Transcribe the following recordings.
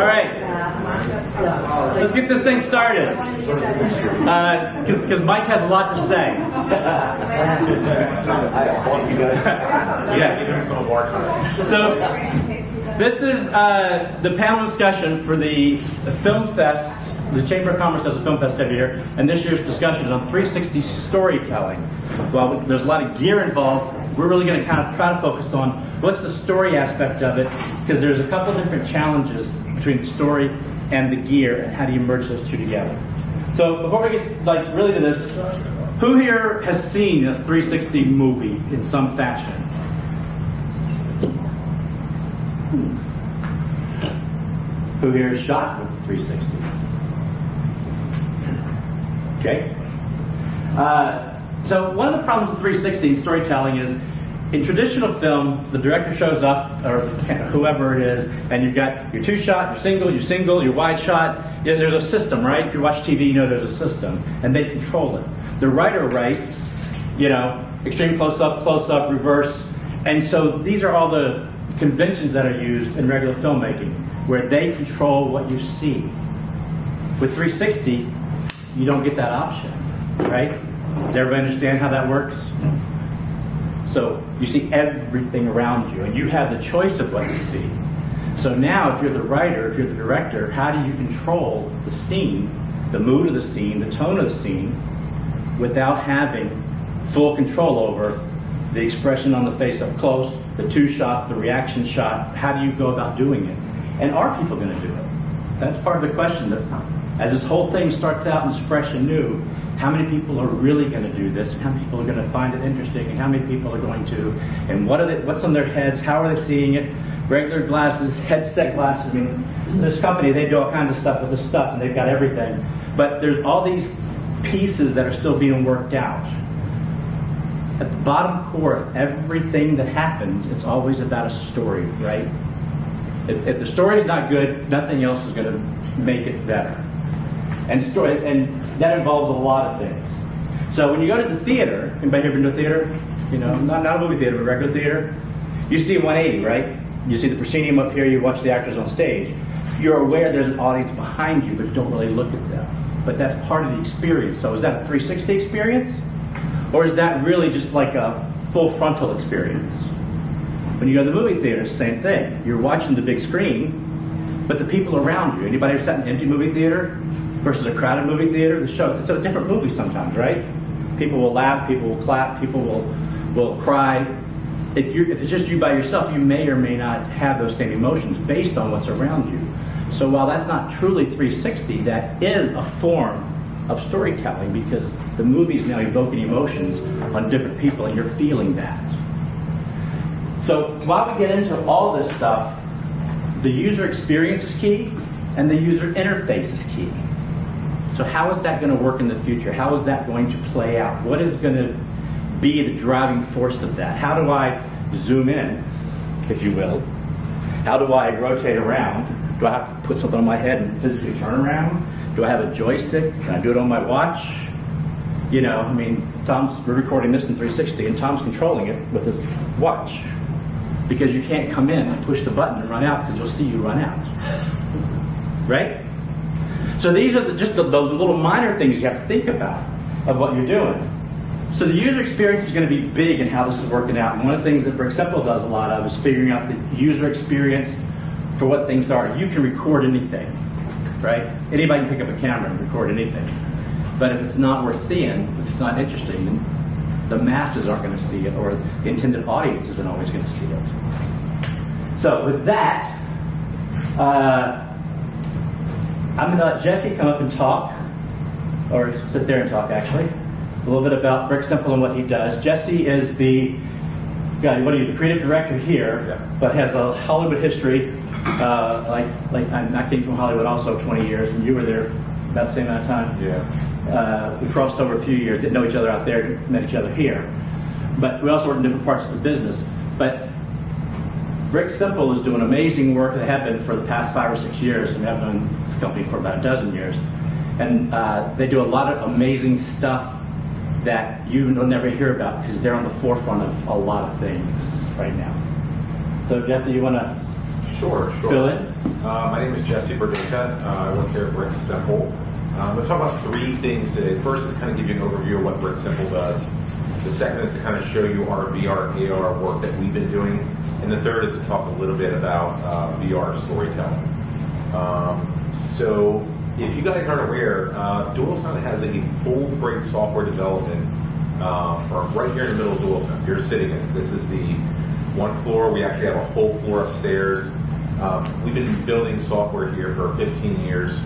All right, let's get this thing started, because Mike has a lot to say. I want you guys to give him some more time. So this is the panel discussion for the Film Fest. The Chamber of Commerce does a film fest every year, and this year's discussion is on 360 storytelling. While there's a lot of gear involved, we're really going to kind of try to focus on what's the story aspect of it, because there's a couple different challenges between the story and the gear, and how do you merge those two together. So before we get like really to this, who here has seen a 360 movie in some fashion? Who here is shot with 360? Okay. So one of the problems with 360 storytelling is, in traditional film, the director shows up, or whoever it is, and you've got your two shot, your single, your wide shot. There's a system, right? If you watch TV, you know there's a system, and they control it. The writer writes, you know, extreme close up, reverse, and so these are all the conventions that are used in regular filmmaking, where they control what you see. With 360, you don't get that option, right? Does everybody understand how that works? So you see everything around you, and you have the choice of what you see. So now if you're the writer, if you're the director, how do you control the scene, the mood of the scene, the tone of the scene, without having full control over the expression on the face up close, the two shot, the reaction shot? How do you go about doing it? And are people going to do it? That's part of the question. As this whole thing starts out and is fresh and new, how many people are really going to do this? And how many people are going to find it interesting? And how many people are going to? And what are they, what's on their heads? How are they seeing it? Regular glasses, headset glasses. I mean, this company, they do all kinds of stuff with this stuff, and they've got everything. But there's all these pieces that are still being worked out. At the bottom core of everything that happens, it's always about a story, right? If the story's not good, nothing else is going to make it better. And that involves a lot of things. So when you go to the theater, anybody here been to a theater? You know, not a movie theater, but regular theater. You see 180, right? You see the proscenium up here, you watch the actors on stage. You're aware there's an audience behind you, but you don't really look at them. But that's part of the experience. So is that a 360 experience? Or is that really just like a full frontal experience? When you go to the movie theater, same thing. You're watching the big screen, but the people around you. Anybody ever sat in an empty movie theater versus a crowded movie theater? The show, it's a different movie sometimes, right? People will laugh, people will clap, people will cry. If it's just you by yourself, you may or may not have those same emotions based on what's around you. So while that's not truly 360, that is a form of storytelling, because the movie's now evoking emotions on different people, and you're feeling that. So while we get into all this stuff, the user experience is key, and the user interface is key. So how is that going to work in the future? How is that going to play out? What is going to be the driving force of that? How do I zoom in, if you will? How do I rotate around? Do I have to put something on my head and physically turn around? Do I have a joystick? Can I do it on my watch? You know, I mean, we're recording this in 360, and Tom's controlling it with his watch, because you can't come in and push the button and run out, because you'll see you run out, right? So these are just those little minor things you have to think about of what you're doing. So the user experience is going to be big in how this is working out. And one of the things that Brick Simple does a lot of is figuring out the user experience for what things are. You can record anything, right? Anybody can pick up a camera and record anything. But if it's not worth seeing, if it's not interesting, then the masses aren't going to see it, or the intended audience isn't always going to see it. So with that, I'm going to let Jesse come up and talk, or sit there and talk actually, a little bit about Brick Simple and what he does. Jesse is the creative director here, yeah, but has a Hollywood history. I came from Hollywood also 20 years, and you were there about the same amount of time. Yeah. We crossed over a few years, didn't know each other out there, met each other here. But we also worked in different parts of the business. But Brick Simple is doing amazing work that have been for the past 5 or 6 years, and I've known this company for about a dozen years. And they do a lot of amazing stuff that you will never hear about, because they're on the forefront of a lot of things right now. So Jesse, you want to Sure. Fill in. My name is Jesse Verdeca. I work here at Brick Simple. I'm going to talk about three things today. First is kind of give you an overview of what Brick Simple does. The second is to kind of show you our VR and AR work that we've been doing. And the third is to talk a little bit about VR storytelling. So if you guys aren't aware, DualSound has a full break software development firm right here in the middle of DualSound. You're sitting in. This is the one floor. We actually have a whole floor upstairs. We've been building software here for 15 years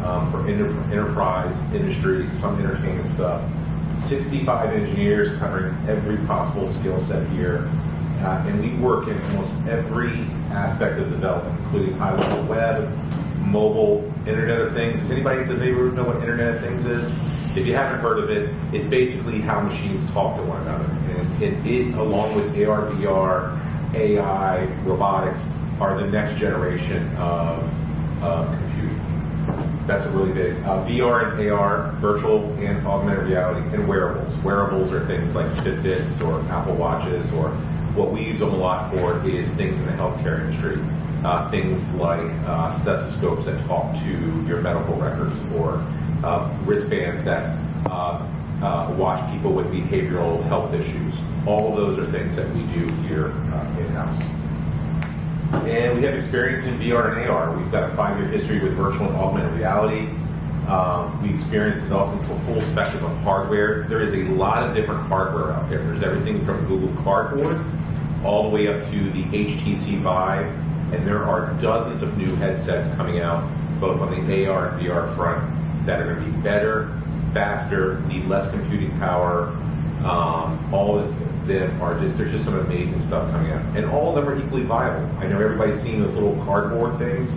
for enterprise, industry, some entertainment stuff. 65 engineers covering every possible skill set here. And we work in almost every aspect of development, including high-level web, mobile, Internet of Things. Does anybody in this neighborhood know what Internet of Things is? If you haven't heard of it, it's basically how machines talk to one another. And it along with AR, VR, AI, robotics, are the next generation of computing. That's really big. VR and AR, virtual and augmented reality, and wearables. Wearables are things like Fitbits or Apple Watches, or what we use them a lot for is things in the healthcare industry. Things like stethoscopes that talk to your medical records, or wristbands that watch people with behavioral health issues. All of those are things that we do here in-house. And we have experience in VR and AR. We've got a 5-year history with virtual and augmented reality. We experienced development for full spectrum of hardware. There is a lot of different hardware out there. There's everything from Google Cardboard all the way up to the HTC Vive, and there are dozens of new headsets coming out, both on the AR and VR front, that are going to be better, faster, need less computing power. All of them are just, there's just some amazing stuff coming out. And all of them are equally viable. I know everybody's seen those little cardboard things,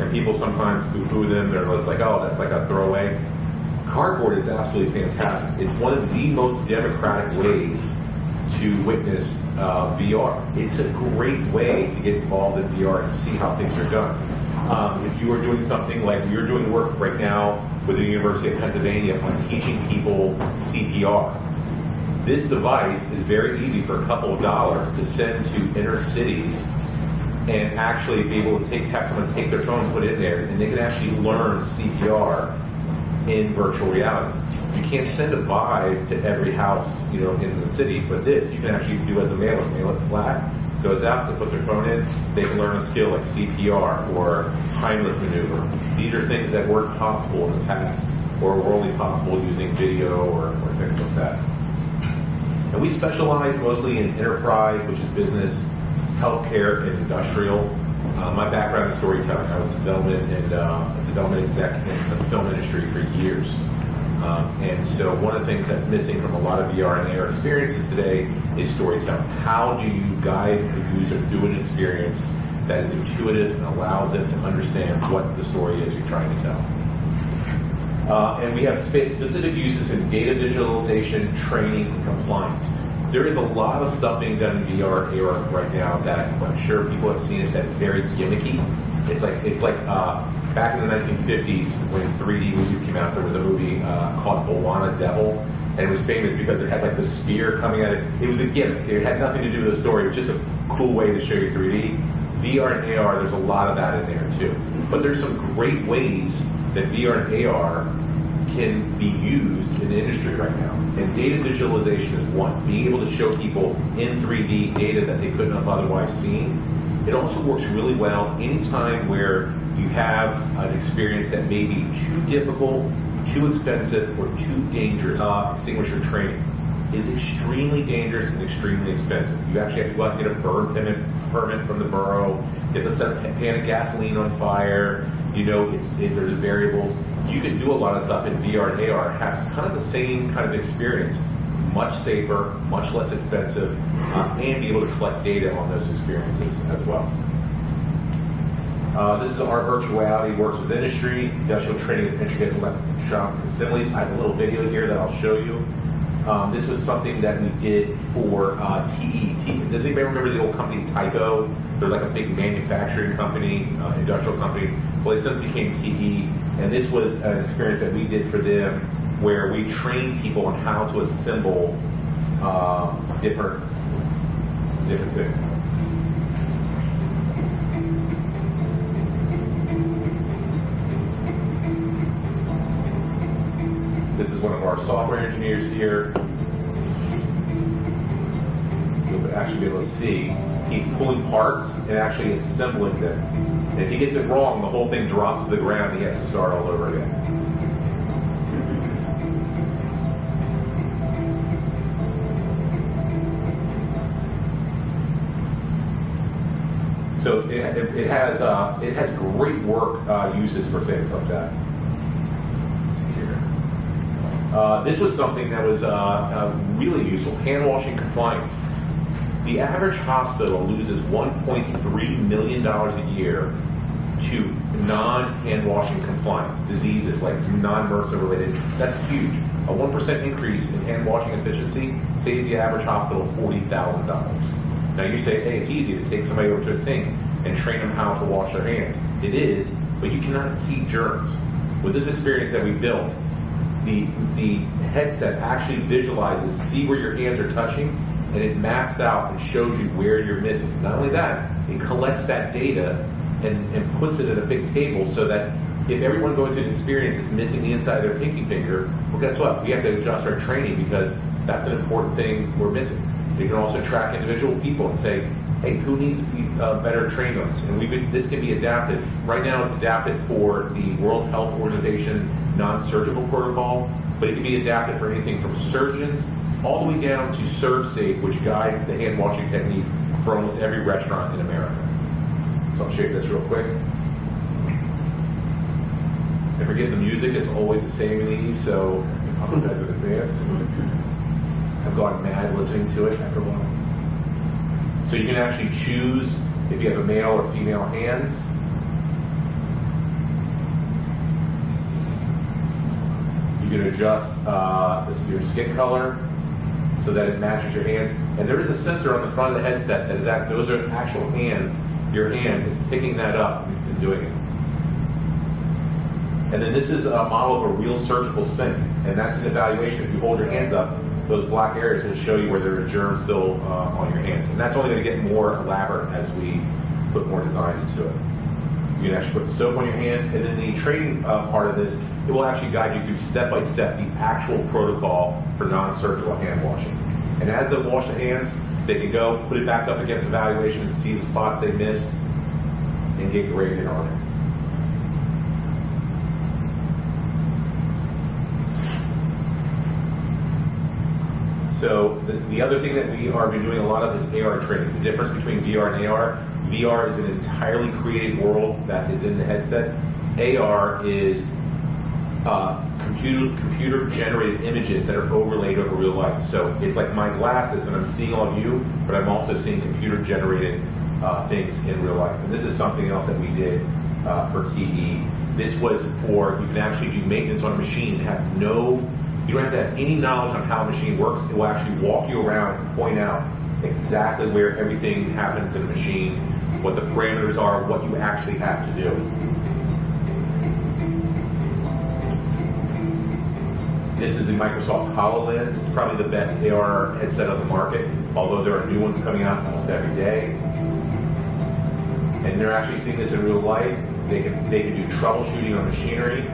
and people sometimes poo-poo them. They're just like, oh, that's like a throwaway. Cardboard is absolutely fantastic. It's one of the most democratic ways to witness VR. It's a great way to get involved in VR and see how things are done. If you are doing something like you're doing work right now with the University of Pennsylvania on teaching people CPR, this device is very easy for a couple of dollars to send to inner cities and actually be able to have someone take their phone and put it in there, and they can actually learn CPR in virtual reality. You can't send a Vive to every house, you know, in the city, but this you can actually do as a mailer. Mail it flat, goes out, they put their phone in, they can learn a skill like CPR or Heimlich maneuver. These are things that weren't possible in the past, or were only possible using video or things like that. And we specialize mostly in enterprise, which is business, healthcare, and industrial. My background is storytelling. I was a development exec in the film industry for years. And so one of the things that's missing from a lot of VR and AR experiences today is storytelling. How do you guide the user through an experience that is intuitive and allows them to understand what the story is you're trying to tell? And we have specific uses in data visualization, training, and compliance. There is a lot of stuff being done in VR, AR right now that I'm sure people have seen it that's very gimmicky. It's like back in the 1950s when 3D movies came out, there was a movie called Bwana Devil, and it was famous because it had like the spear coming at it. It was a gimmick. It had nothing to do with the story. It was just a cool way to show you 3D. VR and AR, there's a lot of that in there too. But there's some great ways that VR and AR can be used in the industry right now. And data visualization is one. Being able to show people in 3D data that they couldn't have otherwise seen. It also works really well anytime where you have an experience that may be too difficult, too expensive, or too dangerous. Extinguisher training is extremely dangerous and extremely expensive. You actually have to go out and get a burn permit from the borough, get the pan of gasoline on fire, you know, there's variables. You can do a lot of stuff in VR and AR. It has kind of the same kind of experience, much safer, much less expensive, and be able to collect data on those experiences as well. This is our virtual reality works with industry, industrial training, and intricate electronic assemblies. I have a little video here that I'll show you. This was something that we did for TE. Does anybody remember the old company Tyco? They're like a big manufacturing company, industrial company. Well, they suddenly became TE, and this was an experience that we did for them where we trained people on how to assemble different things. This is one of our software engineers here. You'll actually be able to see. He's pulling parts and actually assembling them. And if he gets it wrong, the whole thing drops to the ground and he has to start all over again. So it has great work uses for things like that. This was something that was really useful, hand washing compliance. The average hospital loses $1.3 million a year to non-hand washing compliance, diseases like non-MRSA related. That's huge. A 1% increase in hand washing efficiency saves the average hospital $40,000. Now you say, hey, it's easy to take somebody over to a sink and train them how to wash their hands. It is, but you cannot see germs. With this experience that we built, the headset actually visualizes, see where your hands are touching, and it maps out and shows you where you're missing. Not only that, it collects that data and puts it in a big table so that if everyone going through the experience is missing the inside of their pinky finger, well, guess what? We have to adjust our training because that's an important thing we're missing. You can also track individual people and say, hey, who needs to be better trained on this? And this can be adapted. Right now it's adapted for the World Health Organization non-surgical protocol, but it can be adapted for anything from surgeons all the way down to ServSafe, which guides the hand washing technique for almost every restaurant in America. So I'll show you this real quick. And forget the music is always the same in these, so I apologize in advance. I've gone mad listening to it after a while. So you can actually choose if you have a male or female hands. You can adjust your skin color so that it matches your hands. And there is a sensor on the front of the headset that is that those are actual hands, your hands. It's picking that up and doing it. And then this is a model of a real surgical sink, and that's an evaluation. If you hold your hands up, those black areas will show you where there are germs still on your hands. And that's only going to get more elaborate as we put more design into it. You can actually put soap on your hands. And then the training part of this, it will actually guide you through step-by-step the actual protocol for non-surgical hand washing. And as they wash the hands, they can go put it back up against evaluation and see the spots they missed and get graded on it. So the other thing that we are doing a lot of is AR training. The difference between VR and AR, VR is an entirely created world that is in the headset. AR is computer-generated images that are overlaid over real life. So it's like my glasses, and I'm seeing all of you, but I'm also seeing computer-generated things in real life. And this is something else that we did for TE. This was for, you can actually do maintenance on a machine and have you don't have to have any knowledge on how a machine works. It will actually walk you around and point out exactly where everything happens in the machine, what the parameters are, what you actually have to do. This is the Microsoft HoloLens. It's probably the best AR headset on the market, although there are new ones coming out almost every day. And they're actually seeing this in real life. They can do troubleshooting on machinery.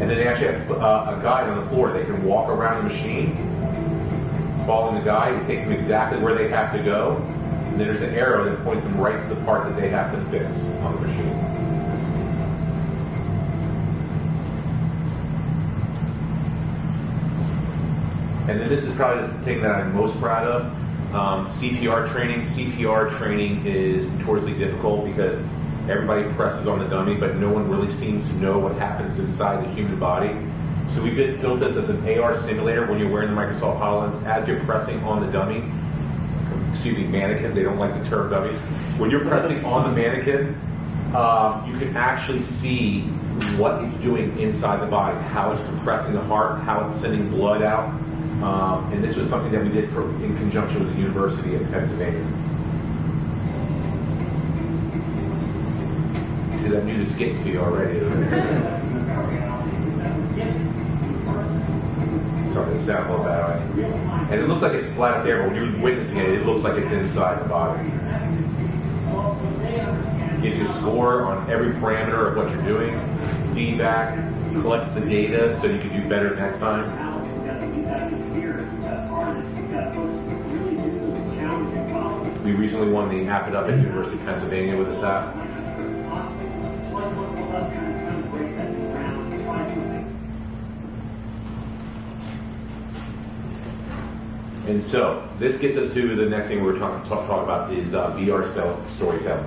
And then they actually have a guide on the floor. They can walk around the machine, following the guide. It takes them exactly where they have to go. And then there's an arrow that points them right to the part that they have to fix on the machine. And then this is probably the thing that I'm most proud of. CPR training. CPR training is notoriously difficult because everybody presses on the dummy, but no one really seems to know what happens inside the human body. So we built this as an AR simulator. When you're wearing the Microsoft HoloLens, as you're pressing on the dummy, excuse me, mannequin, they don't like the term dummy. When you're pressing on the mannequin, you can actually see what it's doing inside the body, how it's compressing the heart, how it's sending blood out. And this was something that we did in conjunction with the University of Pennsylvania. See, that music escapes me already. Sorry, it sounds a little bad. And it looks like it's flat up there, but when you're witnessing it, it looks like it's inside the body. gives you a score on every parameter of what you're doing, feedback, collects the data so you can do better next time. We recently won the App It Up at University of Pennsylvania with this app. And so, this gets us to the next thing we're talking about is VR storytelling.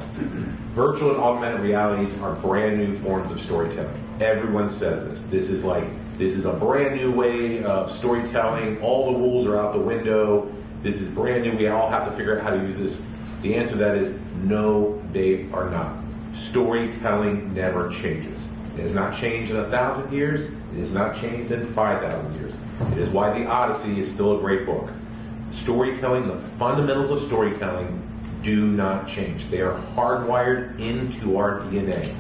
Virtual and augmented realities are brand new forms of storytelling. Everyone says this. This is a brand new way of storytelling. All the rules are out the window. This is brand new. We all have to figure out how to use this. The answer to that is no, they are not. Storytelling never changes. It has not changed in 1,000 years. It has not changed in 5,000 years. It is why the Odyssey is still a great book. Storytelling, the fundamentals of storytelling do not change. They are hardwired into our DNA.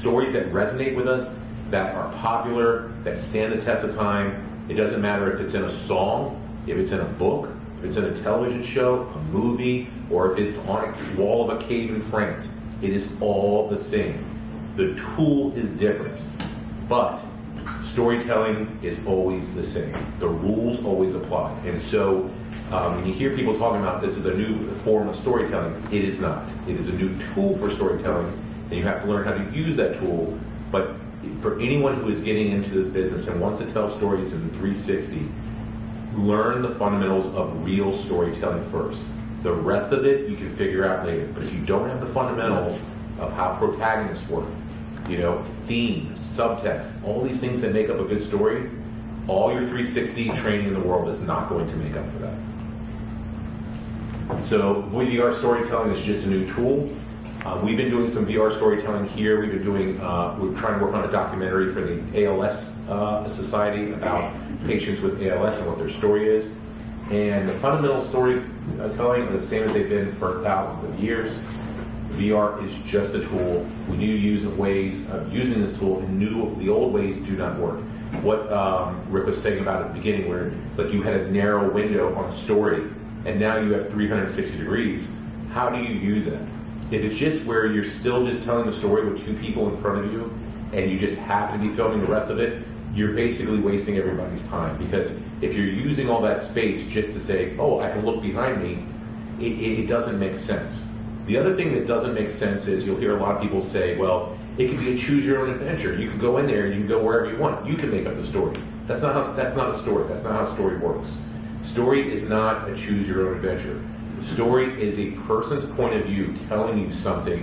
Stories that resonate with us, that are popular, that stand the test of time. It doesn't matter if it's in a song, if it's in a book, if it's in a television show, a movie, or if it's on a wall of a cave in France. It is all the same. The tool is different, but storytelling is always the same. The rules always apply. And so when you hear people talking about this is a new form of storytelling, it is not. It is a new tool for storytelling, and you have to learn how to use that tool. But for anyone who is getting into this business and wants to tell stories in 360, learn the fundamentals of real storytelling first. The rest of it you can figure out later. But if you don't have the fundamentals of how protagonists work, you know, theme, subtext, all these things that make up a good story, all your 360 training in the world is not going to make up for that. So VR storytelling is just a new tool. We've been doing some VR storytelling here. We've been doing, we're trying to work on a documentary for the ALS Society about patients with ALS and what their story is. And the fundamental stories telling are the same as they've been for thousands of years. VR is just a tool. We do use ways of using this tool, and the old ways do not work. What Rick was saying about at the beginning, where like you had a narrow window on a story, and now you have 360 degrees. How do you use that? If it's just where you're still just telling the story with two people in front of you, and you just happen to be filming the rest of it, you're basically wasting everybody's time. Because if you're using all that space just to say, oh, I can look behind me, it doesn't make sense. The other thing that doesn't make sense is you'll hear a lot of people say, well, it can be a choose your own adventure. You can go in there and you can go wherever you want. You can make up the story. That's not a story. That's not how story works. Story is not a choose your own adventure. Story is a person's point of view telling you something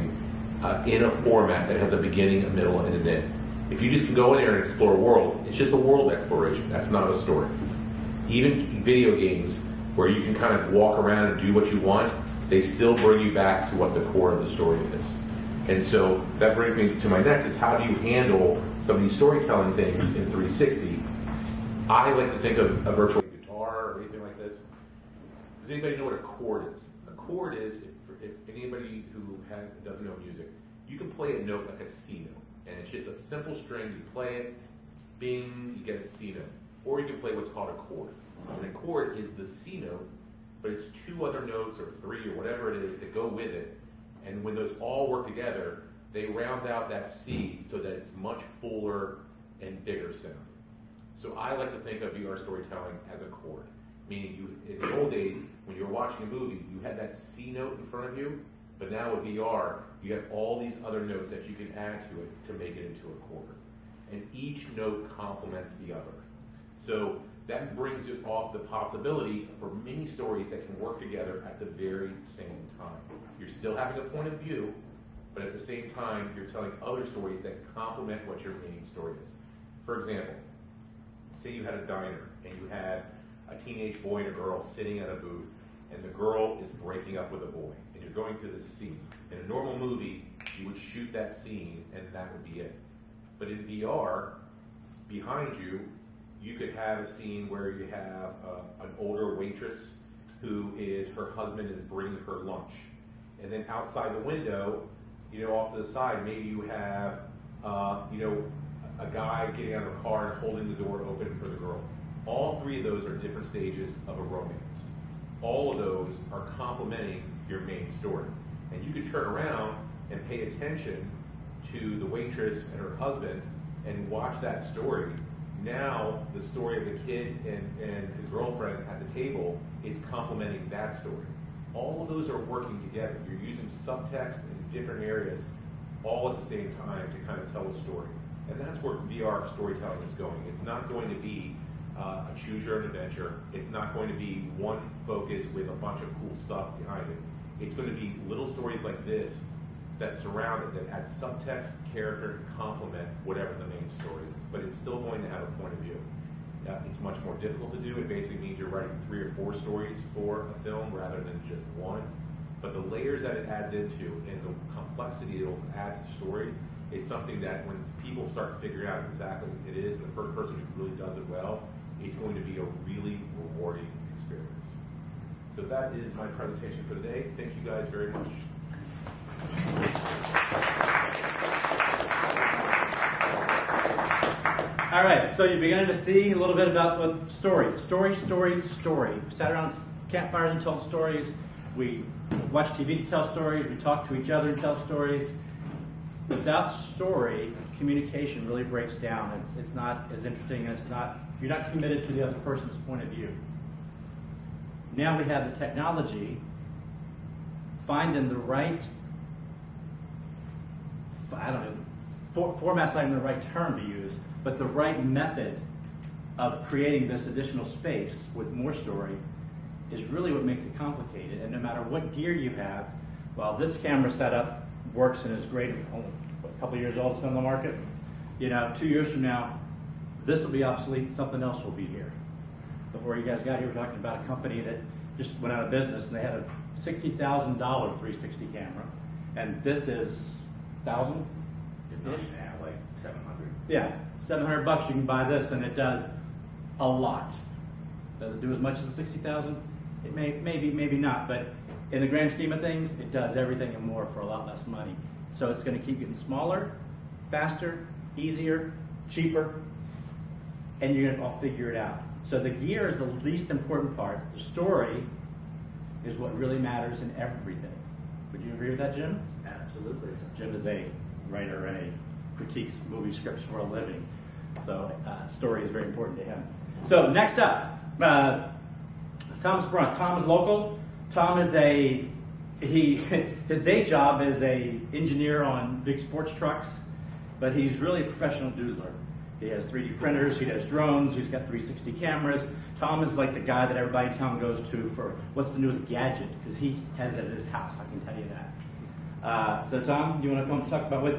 in a format that has a beginning, a middle, and an end. If you just go in there and explore a world, it's just a world exploration. That's not a story. Even video games where you can kind of walk around and do what you want, they still bring you back to what the core of the story is. And so that brings me to my next is how do you handle some of these storytelling things in 360? I like to think of a virtual guitar or anything like this. Does anybody know what a chord is? A chord is, if anybody who doesn't know music, you can play a note like a C note. And it's just a simple string. You play it, bing, you get a C note. Or you can play what's called a chord. And a chord is the C note, but it's two other notes or three or whatever it is that go with it. And when those all work together, they round out that C so that it's much fuller and bigger sound. So I like to think of VR storytelling as a chord. Meaning, in the old days, when you were watching a movie, you had that C note in front of you, but now with VR, you have all these other notes that you can add to it to make it into a chord. And each note complements the other. So that brings it off the possibility for many stories that can work together at the very same time. You're still having a point of view, but at the same time, you're telling other stories that complement what your main story is. For example, say you had a diner and you had a teenage boy and a girl sitting at a booth, and the girl is breaking up with a boy, and you're going through this scene. In a normal movie, you would shoot that scene and that would be it. But in VR, behind you, you could have a scene where you have an older waitress who is, her husband is bringing her lunch. And then outside the window, you know, off to the side, maybe you have, you know, a guy getting out of a car and holding the door open for the girl. All three of those are different stages of a romance. All of those are complementing your main story. And you could turn around and pay attention to the waitress and her husband and watch that story. Now the story of the kid and his girlfriend at the table is complementing that story. All of those are working together. You're using subtext in different areas all at the same time to kind of tell a story. And that's where VR storytelling is going. It's not going to be a choose your own adventure. It's not going to be one focus with a bunch of cool stuff behind it. It's going to be little stories like this that surround it, that add subtext, character, and complement whatever the main story is. But it's still going to have a point of view. It's much more difficult to do. It basically means you're writing 3 or 4 stories for a film rather than just one. But the layers that it adds into and the complexity it will add to the story is something that when people start figuring out exactly what it is, the first person who really does it well, it's going to be a really rewarding experience. So that is my presentation for today. Thank you guys very much. All right, so you're beginning to see a little bit about what story. We sat around campfires and told stories. We watched TV to tell stories. We talked to each other and tell stories. Without story, communication really breaks down. It's not as interesting, and it's not, you're not committed to the other person's point of view. Now we have the technology. Finding the right, I don't know, format's not even the right term to use, but the right method of creating this additional space with more story is really what makes it complicated. And no matter what gear you have, while this camera setup works and is great, a couple years old, it's been on the market, you know, 2 years from now, this will be obsolete, something else will be here. Before you guys got here, we were talking about a company that just went out of business and they had a $60,000 360 camera, and this is $1,000? Yeah, like 700. Yeah, $700 bucks you can buy this, and it does a lot. Does it do as much as the $60,000? It may, maybe not, but in the grand scheme of things, it does everything and more for a lot less money. So it's going to keep getting smaller, faster, easier, cheaper, and you're going to all figure it out. So the gear is the least important part. The story is what really matters in everything. Would you agree with that, Jim? Absolutely. Jim is a writer and he critiques movie scripts for a living. So story is very important to him. So next up, Thomas Brunt. Tom is local. Tom is a, his day job is an engineer on big sports trucks, but he's really a professional doodler. He has 3D printers, he does drones, he's got 360 cameras. Tom is like the guy that everybody in town goes to for what's the newest gadget, because he has it at his house, I can tell you that. So Tom, do you want to come talk about what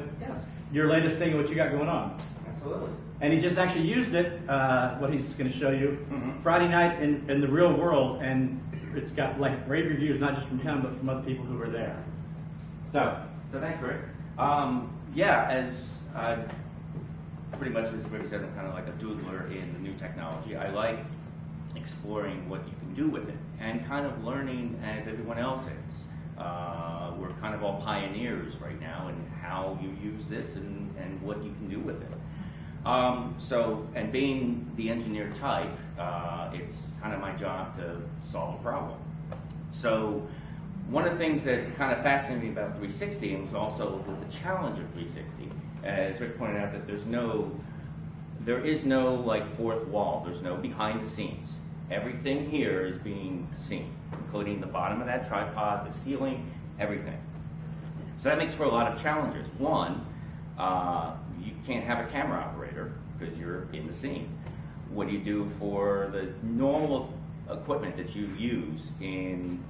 your latest thing, what you got going on? Absolutely. And he just actually used it, what he's going to show you, Friday night in the real world, and it's got like rave reviews, not just from him, but from other people who were there. So thanks, Rick. Yeah, as pretty much as Rick said, I'm kind of like a doodler in the new technology. I like exploring what you can do with it and kind of learning as everyone else is. We're kind of all pioneers right now in how you use this and what you can do with it. And being the engineer type, it's kind of my job to solve a problem. So one of the things that kind of fascinated me about 360 and was also the challenge of 360. As Rick pointed out, that there is no like fourth wall. There's no behind the scenes. Everything here is being seen, including the bottom of that tripod, the ceiling, everything. So that makes for a lot of challenges. One, you can't have a camera operator because you're in the scene. What do you do for the normal equipment that you use in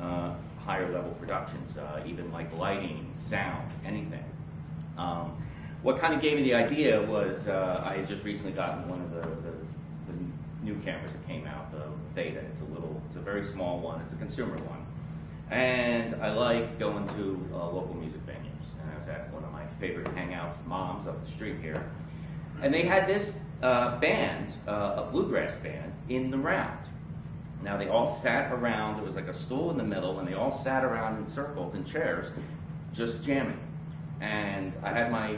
higher level productions, even like lighting, sound, anything? What kind of gave me the idea was I had just recently gotten one of the new cameras that came out, the Theta. It's a very small one. It's a consumer one. And I like going to local music venues. And I was at one of my favorite hangouts, Mom's, up the street here. And they had this band, a bluegrass band, in the round. Now they all sat around. There was like a stool in the middle, and they all sat around in circles in chairs, just jamming. And I had my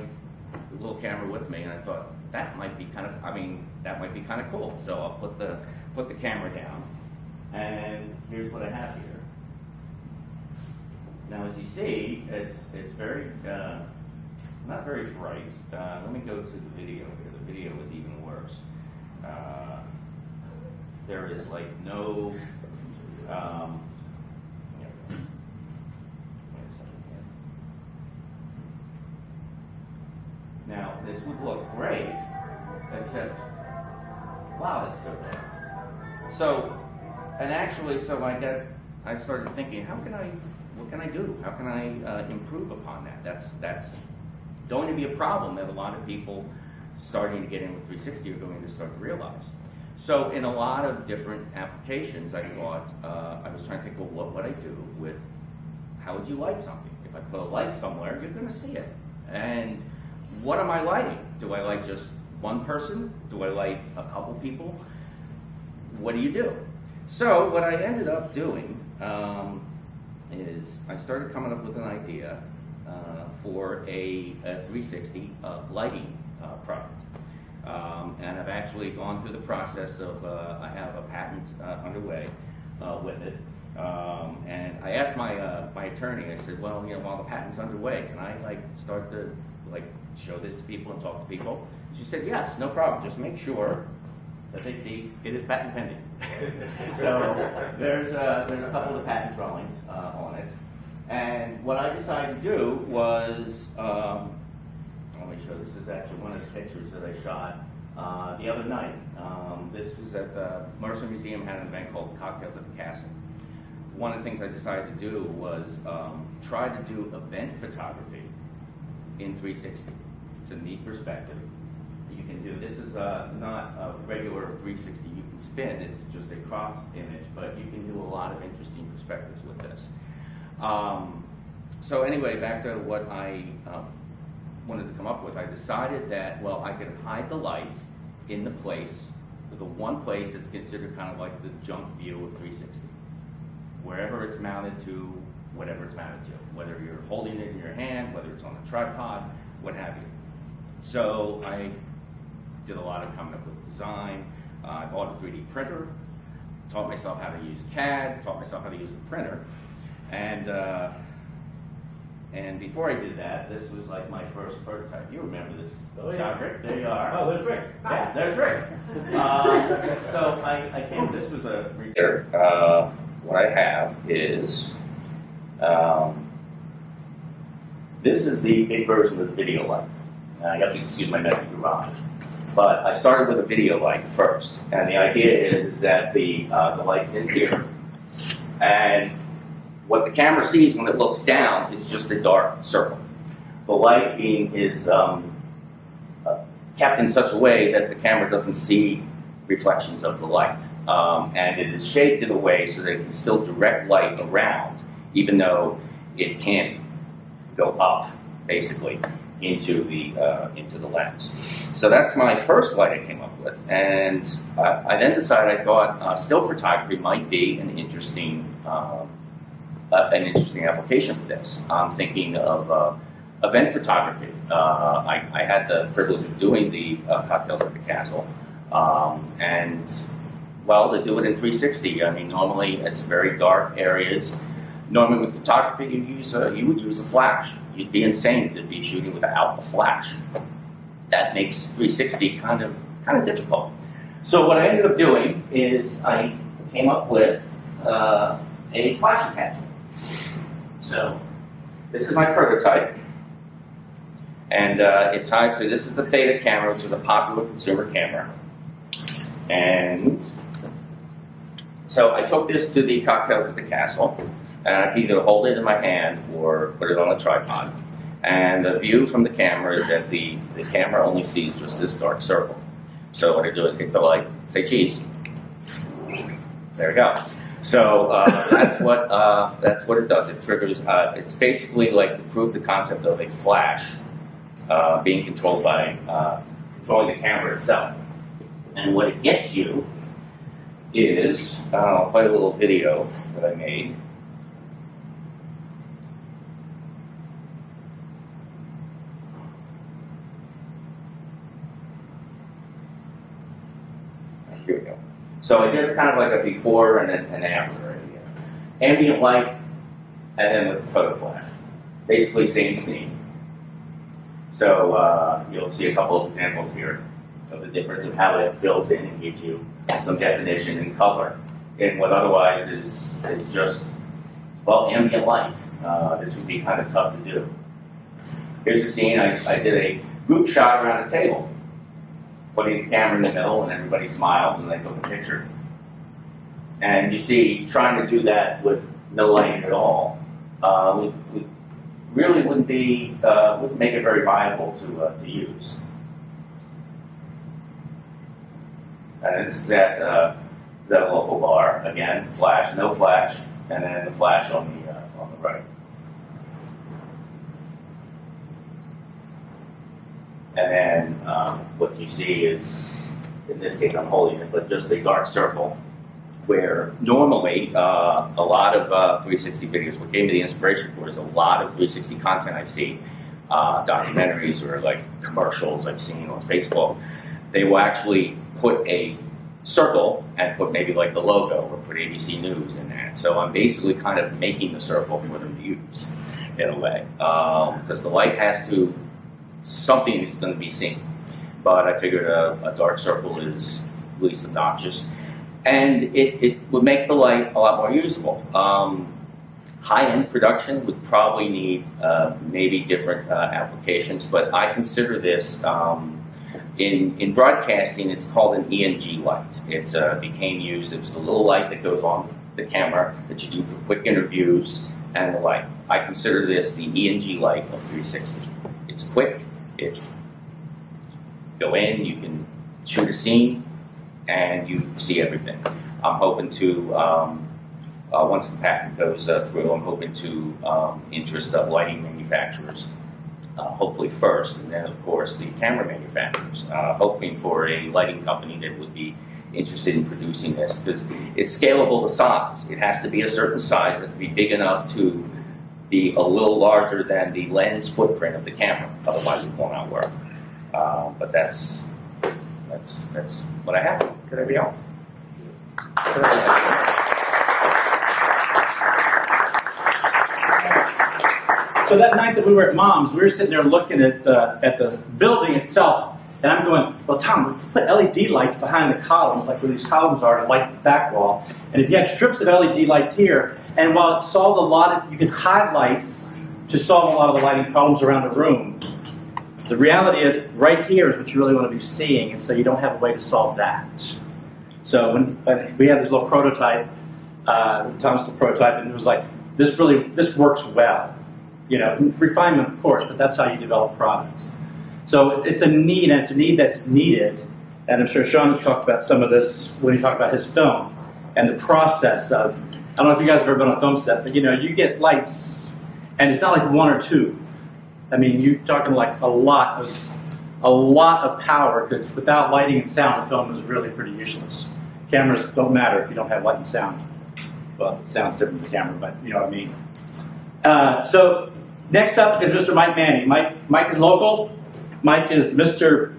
little camera with me, and I thought that might be kind of cool. So I'll put the camera down, and here's what I have here. Now, as you see, it's very not very bright. Let me go to the video here. The video is even worse. There is like no. Wait a second here. Now this would look great, except wow, it's so bad. So I started thinking, what can I do? How can I improve upon that? That's going to be a problem that a lot of people starting to get in with 360 are going to start to realize. So in a lot of different applications, I thought, I was trying to think, well, what would I do with, how would you light something? If I put a light somewhere, you're gonna see it. And what am I lighting? Do I light just one person? Do I light a couple people? What do you do? So what I ended up doing is I started coming up with an idea for a 360 lighting product. And I've actually gone through the process of, I have a patent underway with it. And I asked my my attorney, I said, well, you know, while the patent's underway, can I like start to like show this to people and talk to people? She said, yes, no problem. Just make sure that they see it is patent pending. So there's a couple of patent drawings on it. And what I decided to do was, let me show, this is actually one of the pictures that I shot the other night. This was at the Mercer Museum, had an event called Cocktails at the Castle. One of the things I decided to do was try to do event photography in 360. It's a neat perspective that you can do. This is not a regular 360 you can spin, this is just a cropped image, but you can do a lot of interesting perspectives with this. So anyway, back to what I wanted to come up with. I decided that, well, I could hide the light in the place, the one place that's considered kind of like the junk view of 360. Wherever it's mounted to, whatever it's mounted to, whether you're holding it in your hand, whether it's on a tripod, what have you. So I did a lot of coming up with design. I bought a 3D printer, taught myself how to use CAD, taught myself how to use the printer, and before I did that, this was like my first prototype. You remember this? Oh, yeah. Rick, there you are. Oh, there's Rick. Yeah, there's Rick. So I came, this was a... what I have is, this is the big version of the video light. You have to excuse my messy garage. But I started with a video light first. And the idea is that the light's in here. And what the camera sees when it looks down is just a dark circle. The light beam is kept in such a way that the camera doesn't see reflections of the light. And it is shaped in a way so that it can still direct light around, even though it can't go up, basically, into the lens. So that's my first light I came up with. And I then decided, I thought still photography might be an interesting application for this. I'm thinking of event photography. I had the privilege of doing the Cocktails at the Castle, and well, to do it in 360. I mean, normally it's very dark areas. Normally with photography, you would use a flash. You'd be insane to be shooting without a flash. That makes 360 kind of difficult. So what I ended up doing is I came up with a flash attachment. So this is my prototype, and it ties to, this is the Theta camera, which is a popular consumer camera. And so I took this to the Cocktails at the Castle, and I could either hold it in my hand or put it on a tripod. And the view from the camera is that the camera only sees just this dark circle. So what I do is hit the light, say cheese. There we go. So that's what it does. It triggers. It's basically like to prove the concept of a flash being controlled by controlling the camera itself. And what it gets you is I'll play a little video that I made. Here we go. So I did kind of like a before and an after idea. Ambient light and then with the photo flash. Basically same scene. So you'll see a couple of examples here of the difference of how it fills in and gives you some definition and color in what otherwise is just, well, ambient light. This would be kind of tough to do. Here's a scene. I did a group shot around a table, putting the camera in the middle, and everybody smiled and they took a picture. And you see, trying to do that with no lighting at all really wouldn't be wouldn't make it very viable to use. And this is that local bar again. Flash, no flash, and then the flash on the right. And then what you see is, in this case, I'm holding it, but just a dark circle, where normally a lot of 360 videos, what gave me the inspiration for is a lot of 360 content I see, documentaries or like commercials I've seen on Facebook, they will actually put a circle and put maybe like the logo or put ABC News in that. So I'm basically kind of making the circle for them to use in a way, because the light has to, something is going to be seen. But I figured a dark circle is least obnoxious. And it would make the light a lot more usable. High-end production would probably need maybe different applications, but I consider this, in broadcasting, it's called an ENG light. It became used, it's the little light that goes on the camera that you do for quick interviews and the like. I consider this the ENG light of 360. It's quick, it go in, you can shoot a scene, and you see everything. I'm hoping to, once the patent goes through, I'm hoping to interest lighting manufacturers, hopefully first, and then of course the camera manufacturers, hoping for a lighting company that would be interested in producing this, because it's scalable to size. It has to be a certain size, it has to be big enough to be a little larger than the lens footprint of the camera, otherwise it will not work. But that's what I have. Could I be on? So that night that we were at Mom's, we were sitting there looking at the building itself, and I'm going, well, Tom, we put LED lights behind the columns, like where these columns are, to light the back wall. And if you had strips of LED lights here, and while it solved a lot of, you could hide lights to solve a lot of the lighting problems around the room. The reality is, right here is what you really want to be seeing, and so you don't have a way to solve that. So when we had this little prototype, Thomas' prototype, and it was like, this works well. You know, refinement, of course, but that's how you develop products. So it's a need, and it's a need that's needed, and I'm sure Sean talked about some of this when he talked about his film, and the process of, I don't know if you guys have ever been on a film set, but you know, you get lights, and it's not like one or two. I mean, you're talking like a lot of power, because without lighting and sound, the film is really pretty useless. Cameras don't matter if you don't have light and sound. Well, sound's different than camera, but you know what I mean. So next up is Mr. Mike Manning. Mike is local. Mike is Mr.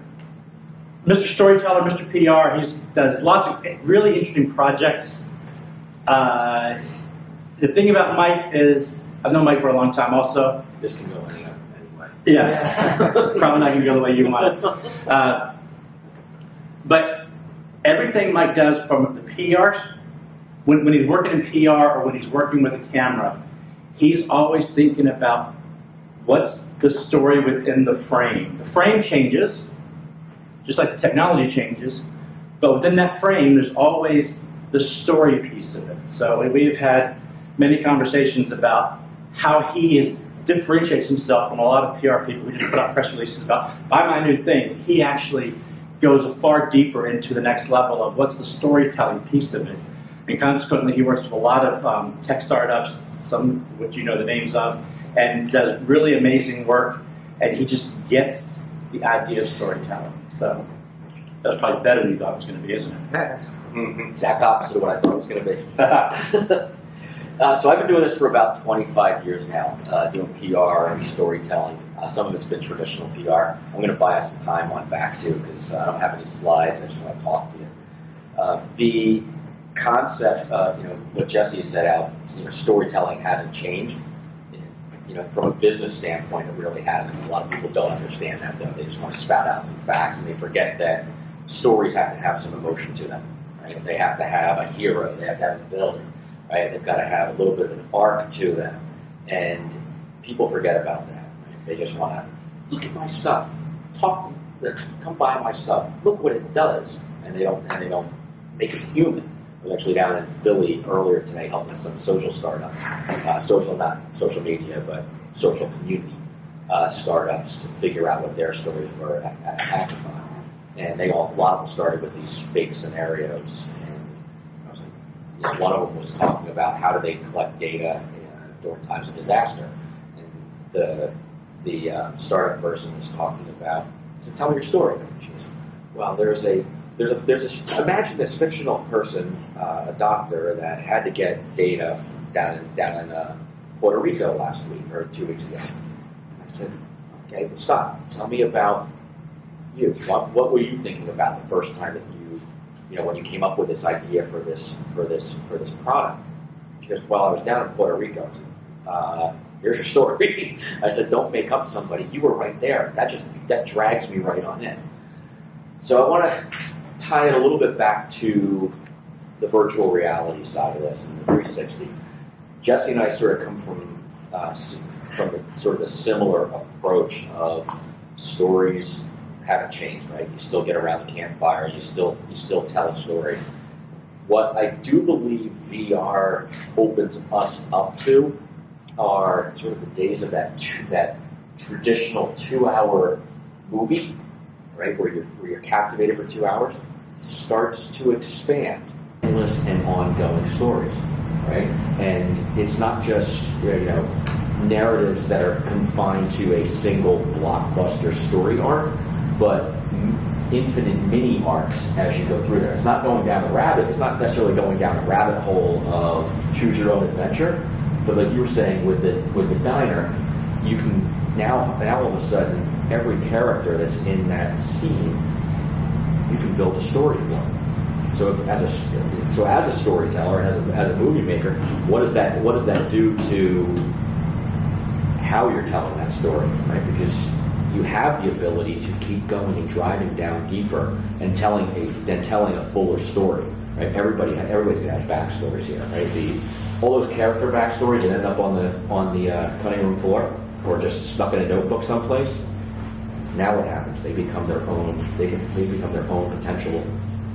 Storyteller, Mr. PR. He does lots of really interesting projects. The thing about Mike is, I've known Mike for a long time also. This can go anywhere. Yeah, probably not going to go the way you want. But everything Mike does from the PR, when he's working in PR or when he's working with a camera, he's always thinking about what's the story within the frame. The frame changes, just like the technology changes, but within that frame, there's always the story piece of it. So we've had many conversations about how he is differentiates himself from a lot of PR people who just put out press releases about, buy my new thing. He actually goes far deeper into the next level of what's the storytelling piece of it. And consequently, he works with a lot of tech startups, some of which you know the names of, and does really amazing work, and he just gets the idea of storytelling. So that's probably better than you thought it was going to be, isn't it? Yes. Mm-hmm. Exact opposite of what I thought it was going to be. So I've been doing this for about 25 years now, doing PR and storytelling. Some of it's been traditional PR. I'm going to buy us some time on back too, because I don't have any slides. I just want to talk to you. The concept of, you know, what Jesse has set out, you know, storytelling hasn't changed. you know, from a business standpoint, it really hasn't. A lot of people don't understand that, though. They just want to spout out some facts, and they forget that stories have to have some emotion to them. Right? They have to have a hero. They have to have a villain. Right? They've got to have a little bit of an arc to them. And people forget about that. Right? They just want to look at my stuff, talk to me, come buy my stuff, look what it does, and they don't make it human. I was actually down in Philly earlier today helping some social startup, not social media, but social community startups to figure out what their stories were at a hackathon. And a lot of them started with these fake scenarios. And I was like, one of them was talking about how do they collect data during times of disaster. And the startup person was talking about, so tell me your story. And she was, well, imagine this fictional person, a doctor that had to get data down in Puerto Rico last week or 2 weeks ago. I said, okay, well, stop. Tell me about you. What were you thinking about the first time that you when you came up with this idea for this product? She goes, well, I was down in Puerto Rico. Here's your story. I said, don't make up somebody. You were right there. That drags me right on in. So I want to tie it a little bit back to the virtual reality side of this and the 360. Jesse and I sort of come from a similar approach of stories haven't changed, right? You still get around the campfire, you still tell a story. What I do believe VR opens us up to are sort of the days of that traditional 2-hour movie, right, where you're captivated for 2 hours, starts to expand endless and ongoing stories, right? And it's not just, narratives that are confined to a single blockbuster story arc, but infinite mini arcs as you go through there. It's not going down a rabbit. It's not necessarily going down a rabbit hole of choose your own adventure, but like you were saying with the diner, you can now all of a sudden, every character that's in that scene, you can build a story for them. So as a storyteller, as a movie maker, what does that do to how you're telling that story, right? Because you have the ability to keep going and driving down deeper and telling a fuller story, right? Everybody's gonna have backstories here, right? All those character backstories that end up on the cutting room floor, or just stuck in a notebook someplace. Now what happens? They become their own. They become their own potential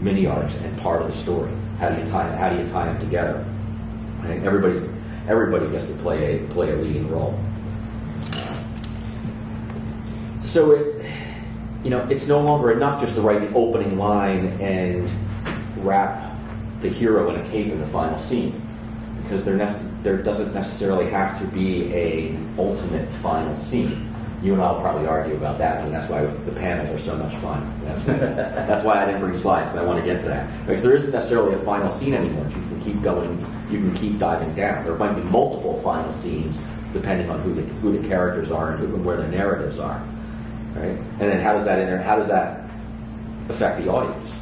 mini arcs and part of the story. How do you tie them together? I think everybody gets to play a leading role. So it's no longer enough just to write the opening line and wrap the hero in a cape in the final scene, because there doesn't necessarily have to be an ultimate final scene. You and I will probably argue about that, and that's why the panels are so much fun. That's why I didn't bring slides, and I want to get to that. Because there isn't necessarily a final scene anymore. You can keep going, you can keep diving down. There might be multiple final scenes, depending on who the characters are and where the narratives are. Right? And then how does that affect the audience?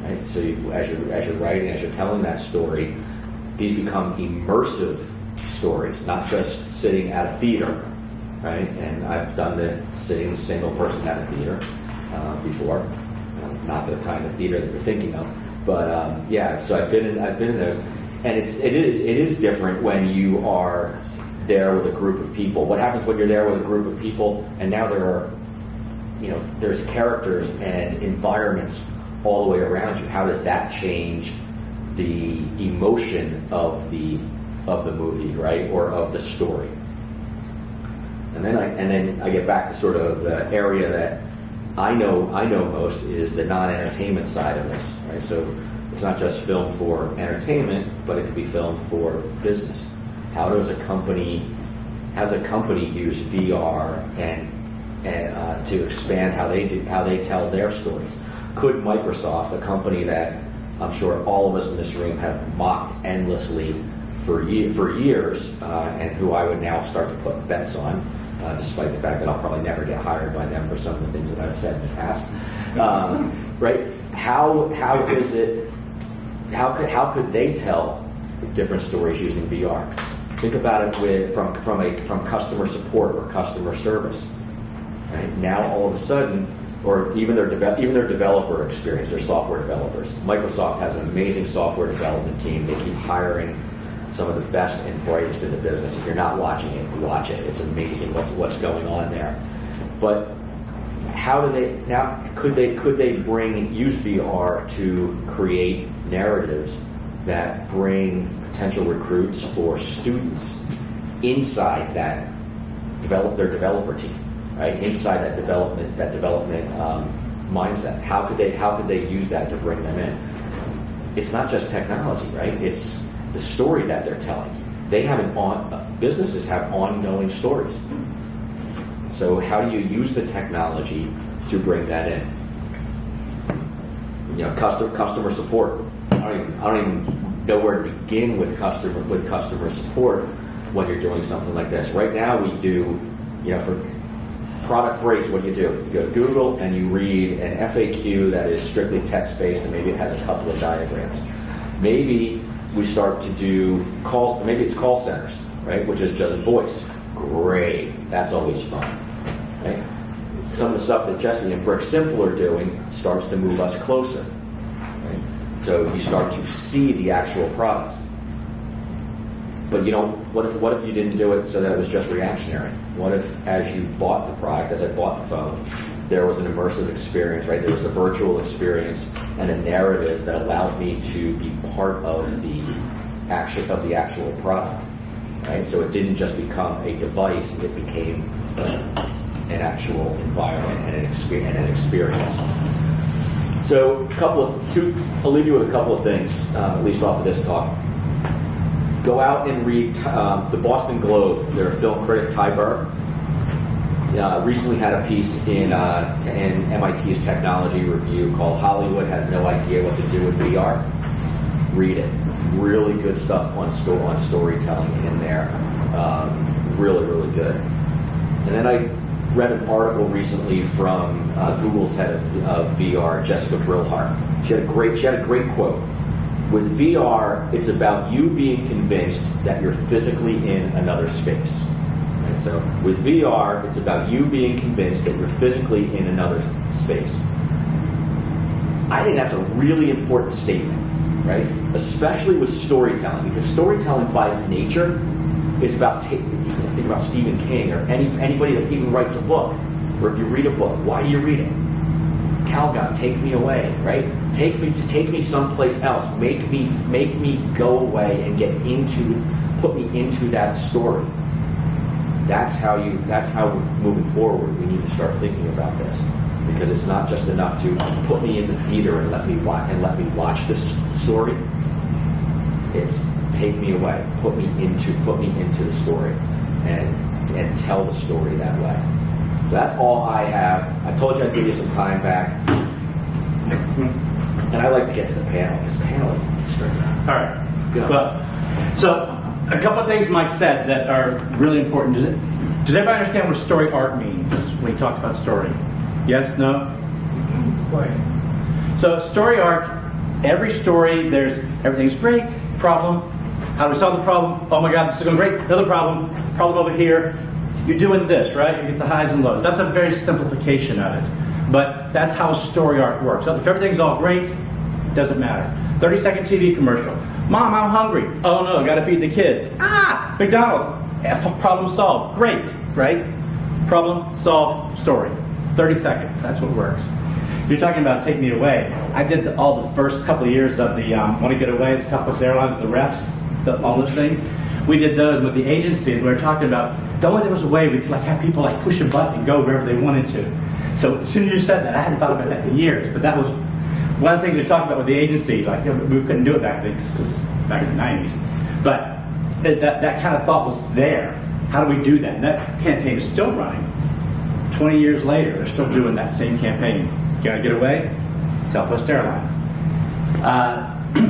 Right? So as you're writing, as you're telling that story, these become immersive stories, not just sitting at a theater, right? And I've done the sitting single person at a theater before, not the kind of theater that you're thinking of, but So I've been in those, and it is different when you are there with a group of people. What happens when you're there with a group of people, and now there's characters and environments all the way around you? How does that change the emotion of the movie, right, or of the story? And then I get back to sort of the area that I know most is the non-entertainment side of this, right? So it's not just filmed for entertainment, but it can be filmed for business. How does a company use VR and to expand how they tell their stories? Could Microsoft, a company that I'm sure all of us in this room have mocked endlessly for years, and who I would now start to put bets on, despite the fact that I'll probably never get hired by them for some of the things that I've said in the past, right? How could they tell different stories using VR? Think about it with, from customer support or customer service. Right? Now all of a sudden, or even their developer experience, their software developers. Microsoft has an amazing software development team. They keep hiring some of the best and brightest in the business. If you're not watching it, watch it. It's amazing what's going on there. But how do they now? Could they bring use VR to create narratives that bring potential recruits or students inside that developer team, right? Inside that development mindset. How could they use that to bring them in? It's not just technology, right? It's the story that they're telling. Businesses have ongoing stories. So how do you use the technology to bring that in? You know, customer support. I don't even know where to begin with customer support when you're doing something like this. Right now we do, you know, for product breaks, what do? You go to Google and you read an FAQ that is strictly text-based, and maybe it has a couple of diagrams. Maybe we start to do calls, maybe it's call centers, right, which is just voice. Great, that's always fun, right? Some of the stuff that Jesse and Brick Simple are doing starts to move us closer, right? So you start to see the actual products. But you don't, what if you didn't do it so that it was just reactionary? What if as you bought the product, as I bought the phone, there was an immersive experience, right? There was a virtual experience and a narrative that allowed me to be part of the actual product, right? So it didn't just become a device, it became an actual environment and an experience. So I'll leave you with a couple of things, at least off of this talk. Go out and read the Boston Globe. Their film critic, Ty Burr, recently had a piece in MIT's Technology Review called Hollywood Has No Idea What to Do with VR. Read it. Really good stuff on storytelling in there. Really, really good. And then I read an article recently from Google's head of VR, Jessica Brillhart. She had a great quote. With VR, it's about you being convinced that you're physically in another space. And so with VR, it's about you being convinced that you're physically in another space. I think that's a really important statement, right? Especially with storytelling, because storytelling by its nature, it's about think about Stephen King or anybody that even writes a book, or if you read a book, why do you read it? Calgon, take me away, right? Take me someplace else. Make me go away and put me into that story. That's how we're moving forward. We need to start thinking about this, because it's not just enough to put me in the theater and let me watch this story. It's take me away, put me into the story, and tell the story that way. So that's all I have. I told you I'd give you some time back, and I like to get to the panel. This panel is straight up. All right. Go. Well, so a couple of things Mike said that are really important. Does everybody understand what story art means when he talks about story? Yes. No. So story art. Every story, there's everything's great. Problem. How do we solve the problem? Oh my God, this is going great. Another problem. Problem over here. You're doing this, right? You get the highs and lows. That's a very simplification of it. But that's how story art works. So if everything's all great, it doesn't matter. 30-second TV commercial. Mom, I'm hungry. Oh no, I gotta feed the kids. Ah! McDonald's. Problem solved. Great, right? Problem solved. Story. 30 seconds. That's what works. You're talking about take me away. I did all the first couple of years of the Want to Get Away, the Southwest Airlines, the refs, all those things. We did those with the agencies. We were talking about if only there was a way we could have people push a button and go wherever they wanted to. So as soon as you said that, I hadn't thought about that in years, but that was one of the things we talked about with the agencies. Like, you know, we couldn't do it back then because it was back in the 90s. But that kind of thought was there. How do we do that? And that campaign is still running. 20 years later, they're still doing that same campaign. Gotta get away, Southwest Airlines.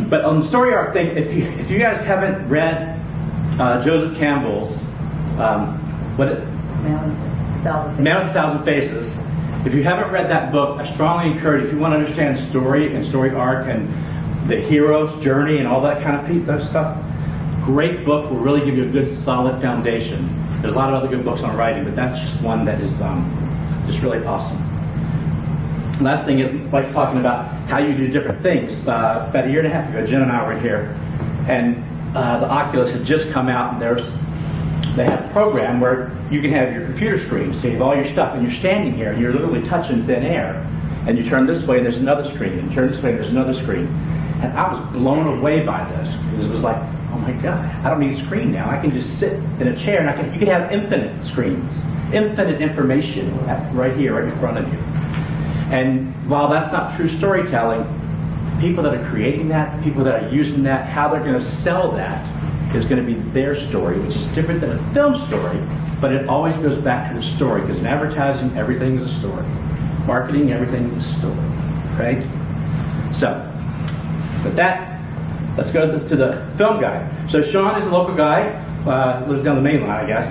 But on the story arc thing, if you guys haven't read Joseph Campbell's Man with a Thousand Faces, if you haven't read that book, I strongly encourage, if you want to understand story and story arc and the hero's journey and all that kind of stuff, great book will really give you a good, solid foundation. There's a lot of other good books on writing, but that's just one that is just really awesome. Last thing is Mike's talking about how you do different things. About a year and a half ago, Jen and I were here, and the Oculus had just come out, and they have a program where you can have your computer screen, so you have all your stuff, and you're standing here, and you're literally touching thin air. And you turn this way, and there's another screen. And you turn this way, and there's another screen. And I was blown away by this, because it was like, oh my God, I don't need a screen now. I can just sit in a chair, and you can have infinite screens, infinite information right here, right in front of you. And while that's not true storytelling, the people that are creating that, the people that are using that, how they're going to sell that is going to be their story, which is different than a film story, but it always goes back to the story, because in advertising, everything is a story. Marketing, everything is a story, right? So, with that, let's go to the film guy. So Sean is a local guy, lives down the main line, I guess.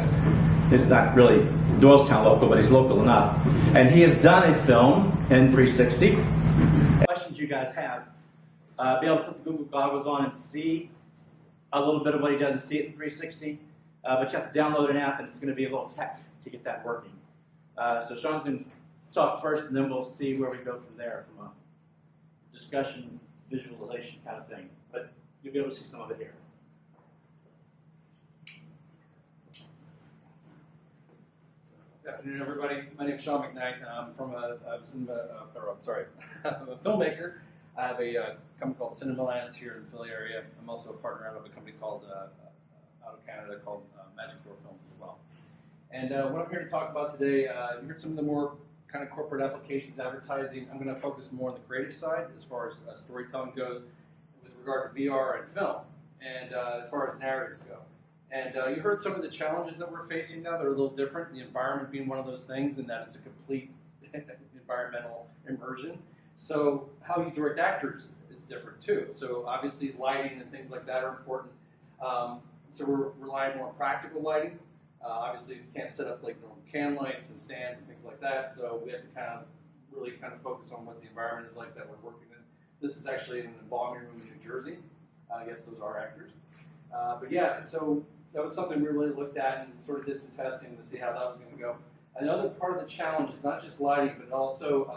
He's not really Doylestown local, but he's local enough. And he has done a film in 360. Questions you guys have, be able to put the Google goggles on and see a little bit of what he does and see it in 360. But you have to download an app, and it's going to be a little tech to get that working. So Sean's going to talk first, and then we'll see where we go from there, from a discussion, visualization kind of thing. But you'll be able to see some of it here. Good afternoon, everybody. My name is Sean McKnight. I'm I'm a filmmaker. I have a company called Cinemaland here in the Philly area. I'm also a partner out of a company called out of Canada called Magic Door Films as well. And what I'm here to talk about today, you heard some of the more kind of corporate applications, advertising. I'm going to focus more on the creative side as far as storytelling goes with regard to VR and film, and as far as narratives go. And you heard some of the challenges that we're facing now that are a little different, the environment being one of those things, and that it's a complete environmental immersion. So how you direct actors is different too. So obviously lighting and things like that are important. So we're relying more on practical lighting. Obviously we can't set up like normal can lights and stands and things like that. So we have to really focus on what the environment is like that we're working in. This is actually in an embalming room in New Jersey. Yes, those are actors. But yeah, so that was something we really looked at and sort of did some testing to see how that was going to go. Another part of the challenge is not just lighting, but also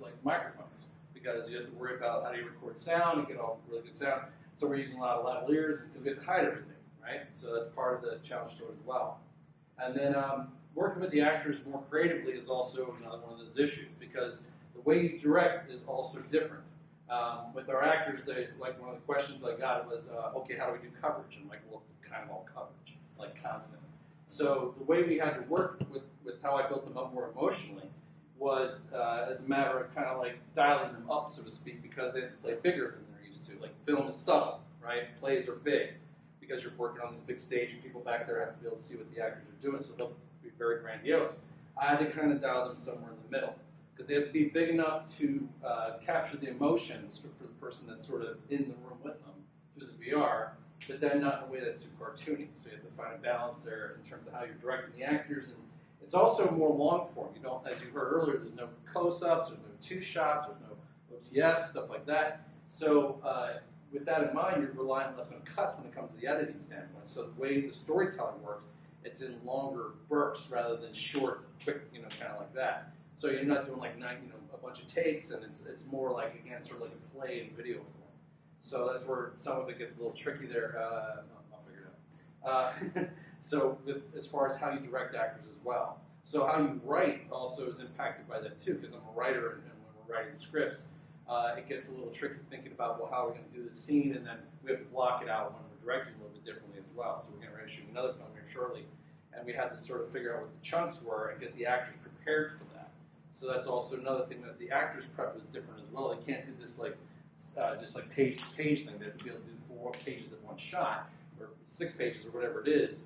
like microphones, because you have to worry about how do you record sound and get all really good sound. So we're using a lot of lavaliers, and we have to hide everything, right? So that's part of the challenge to it as well. And then working with the actors more creatively is also another one of those issues, because the way you direct is also different. With our actors, like one of the questions I got was, okay, how do we do coverage? And I'm like, well, kind of all coverage, like constantly. So the way we had to work with how I built them up more emotionally was as a matter of kind of like dialing them up, so to speak, because they have to play bigger than they're used to. Like film is subtle, right? Plays are big because you're working on this big stage and people back there have to be able to see what the actors are doing, so they'll be very grandiose. I had to kind of dial them somewhere in the middle because they have to be big enough to capture the emotions for the person that's sort of in the room with them through the VR, but then not in a way that's too cartoony. So you have to find a balance there in terms of how you're directing the actors. And it's also more long form. You don't, as you heard earlier, there's no close-ups, there's no two shots, there's no OTS, stuff like that. So with that in mind, you're relying less on cuts when it comes to the editing standpoint. So the way the storytelling works, it's in longer bursts rather than short, quick, kind of like that. So you're not doing like a bunch of takes, and it's more like, again, sort of like a play and video form. So that's where some of it gets a little tricky there. I'll figure it out. So as far as how you direct actors as well. So how you write also is impacted by that too, because I'm a writer, and when we're writing scripts, it gets a little tricky thinking about, well, how are we going to do the scene, and then we have to block it out when we're directing a little bit differently as well. So we're going to ready to shoot another film here shortly, and we had to sort of figure out what the chunks were and get the actors prepared for that. So that's also another thing, that the actors' prep is different as well. They can't do this like just like page thing. They have to be able to do 4 pages at one shot, or 6 pages, or whatever it is,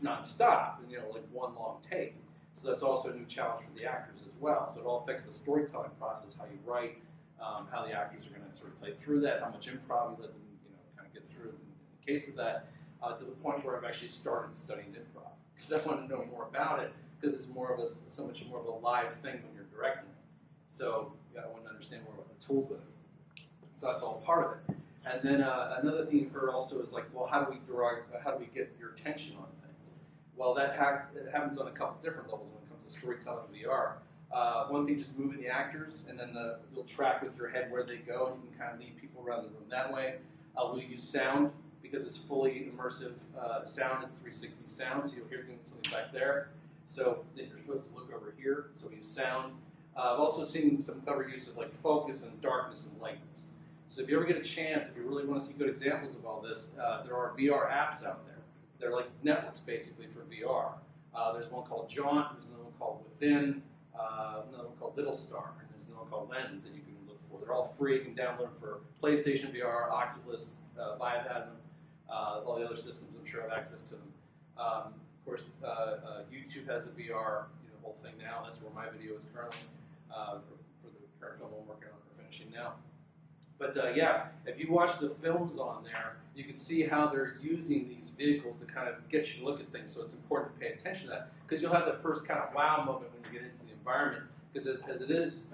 non-stop, and like one long take. So that's also a new challenge for the actors as well. So it all affects the storytelling process, how you write, how the actors are going to sort of play through that, how much improv you let them, kind of get through in the case of that, to the point where I've actually started studying improv, because I want to know more about it, because it's more of so much more of a live thing when you're directing it. So I want to understand more about the tools with it. So that's all part of it. And then another thing you've heard also is like, well, how do we get your attention on things? Well, it happens on a couple different levels when it comes to storytelling VR. One thing, just moving the actors, and then you'll track with your head where they go, and you can kind of lead people around the room that way. We'll use sound, because it's fully immersive sound. It's 360 sound, so you'll hear something back there. So then you're supposed to look over here, so we use sound. I've also seen some clever use of like focus and darkness and lightness. So if you ever get a chance, if you really want to see good examples of all this, there are VR apps out there. They're like Netflix, basically, for VR. There's one called Jaunt, there's another one called Within, another one called Little Star, and there's another one called Lens that you can look for. They're all free. You can download them for PlayStation VR, Oculus, Vive has them. All the other systems, I'm sure, have access to them. Of course, YouTube has a VR whole thing now. That's where my video is currently, for the current film I'm working on or finishing now. But yeah, if you watch the films on there, you can see how they're using these vehicles to kind of get you to look at things, so it's important to pay attention to that, because you'll have the first kind of wow moment when you get into the environment, because as it is,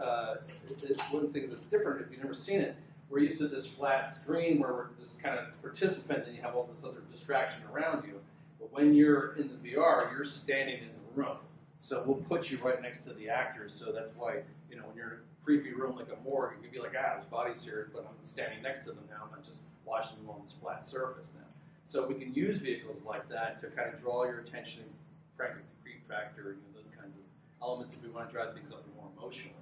it's one thing that's different if you've never seen it. We're used to this flat screen where we're this kind of participant and you have all this other distraction around you, but when you're in the VR, you're standing in the room. So we'll put you right next to the actors, so that's why, when you're in a creepy room like a morgue, you could be like, there's bodies here, but I'm standing next to them now, I'm not just watching them on this flat surface now. So we can use vehicles like that to kind of draw your attention, frankly, the creep factor, those kinds of elements if we want to drive things up more emotionally.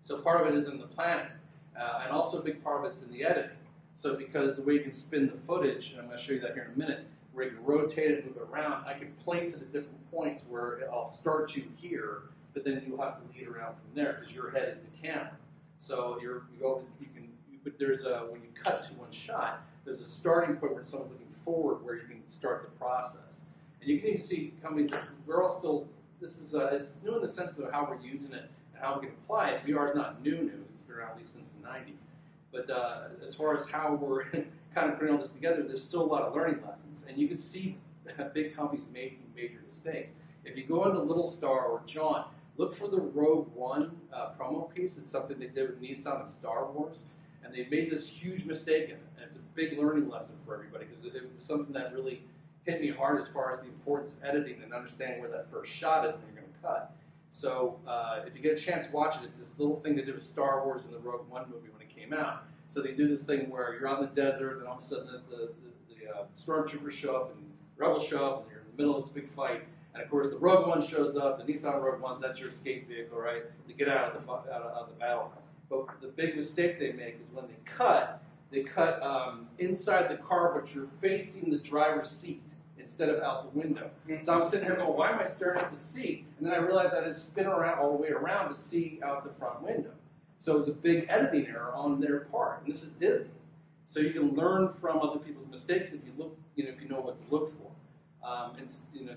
So part of it is in the planning, and also a big part of it's in the editing. So because the way you can spin the footage, and I'm going to show you that here in a minute, where you can rotate it, move it around, I can place it at different points where I'll start you here, but then you'll have to lead around from there because your head is the camera. So when you cut to one shot, there's a starting point where someone's looking forward where you can start the process. And you can even see companies, it's new in the sense of how we're using it and how we can apply it. VR is not new, it's been around at least since the 90s. But as far as how we're kind of putting all this together, there's still a lot of learning lessons. And you can see big companies making major mistakes. If you go into Little Star or Jaunt, look for the Rogue One promo piece. It's something they did with Nissan and Star Wars. And they made this huge mistake in it. And it's a big learning lesson for everybody, because it was something that really hit me hard as far as the importance of editing and understanding where that first shot is and you're going to cut. So if you get a chance, watch it. It's this little thing they did with Star Wars and the Rogue One movie when it came out. So they do this thing where you're out in the desert, and all of a sudden the stormtroopers show up, and rebels show up, and you're in the middle of this big fight. And of course, the Rogue One shows up, the Nissan Rogue One. That's your escape vehicle, right? To get out of the battle. But the big mistake they make is when they cut inside the car, but you're facing the driver's seat instead of out the window. So I'm sitting here going, why am I staring at the seat? And then I realized I had to spin around all the way around to see out the front window. So it was a big editing error on their part, and this is Disney. So you can learn from other people's mistakes if you look, if you know what to look for. In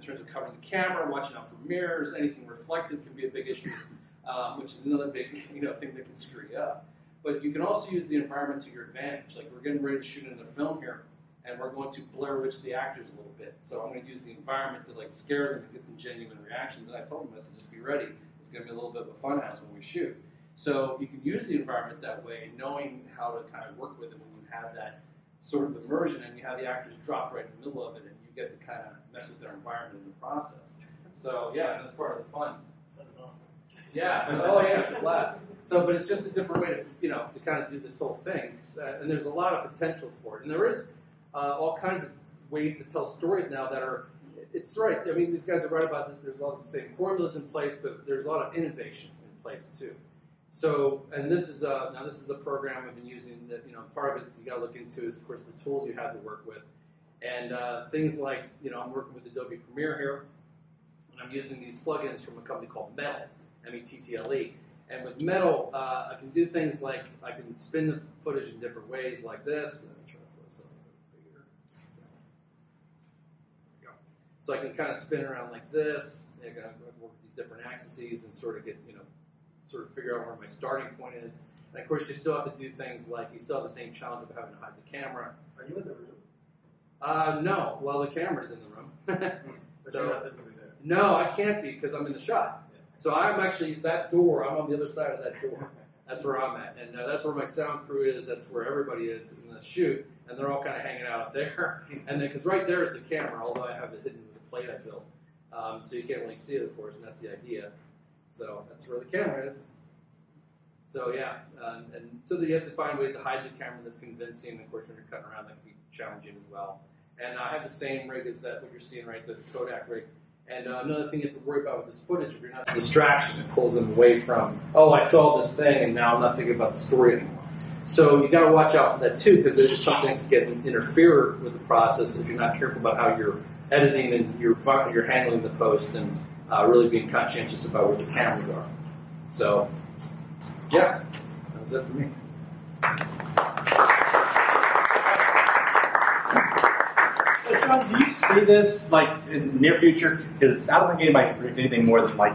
terms of covering the camera, watching out for mirrors, anything reflective can be a big issue, which is another big, thing that can screw you up. But you can also use the environment to your advantage. Like, we're getting ready to shoot another film here, and we're going to Blair Witch the actors a little bit. So I'm going to use the environment to like scare them and get some genuine reactions. And I told them, I said, just be ready. It's going to be a little bit of a fun house when we shoot. So you can use the environment that way, knowing how to kind of work with it when you have that sort of immersion and you have the actors drop right in the middle of it and you get to kind of mess with their environment in the process. So yeah, that's part of the fun. Sounds awesome. Yeah, it's a blast. So, but it's just a different way to, to kind of do this whole thing. And there's a lot of potential for it. And there is all kinds of ways to tell stories now that are, it's right. I mean, these guys are right about that there's a lot of the same formulas in place, but there's a lot of innovation in place too. So, and this is a program I've been using that, part of it you got to look into is, of course, the tools you have to work with. And things like, I'm working with Adobe Premiere here, and I'm using these plugins from a company called Mettle, M-E-T-T-L-E. And with Mettle, I can do things like, I can spin the footage in different ways like this. Let me try to put this a little bigger. There we go. So I can kind of spin around like this, and I can work with these different axes and sort of get, sort of figure out where my starting point is. And of course, you still have to do things like, you still have the same challenge of having to hide the camera. Are you in the room? No. Well, the camera's in the room. But so, you're not physically there. No, I can't be because I'm in the shop. Yeah. So I'm actually, that door, I'm on the other side of that door. That's where I'm at, and that's where my sound crew is. That's where everybody is in the shoot, and they're all kind of hanging out there. And then, because right there is the camera, although I have it hidden with the plate I built, so you can't really see it, of course, and that's the idea. So that's where the camera is. So yeah, and so that you have to find ways to hide the camera that's convincing. And of course, when you're cutting around, that can be challenging as well. And I have the same rig as that what you're seeing, right? The Kodak rig. And another thing you have to worry about with this footage, if you're not distraction, it pulls them away from, oh, I saw this thing and now I'm not thinking about the story anymore. So you got to watch out for that too, because there's something that can interfere with the process if you're not careful about how you're editing and you're handling the post and really being conscientious about where the cameras are. So, yeah, that was it for me. Sean, do you see this like in the near future? Because I don't think anybody can predict anything more than like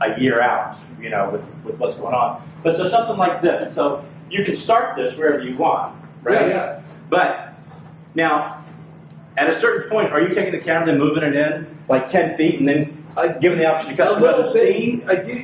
a year out, you know, with what's going on. But so something like this. So you can start this wherever you want, right? Yeah. But now, at a certain point, are you taking the camera and moving it in like 10 feet and then giving the option to cut a little bit?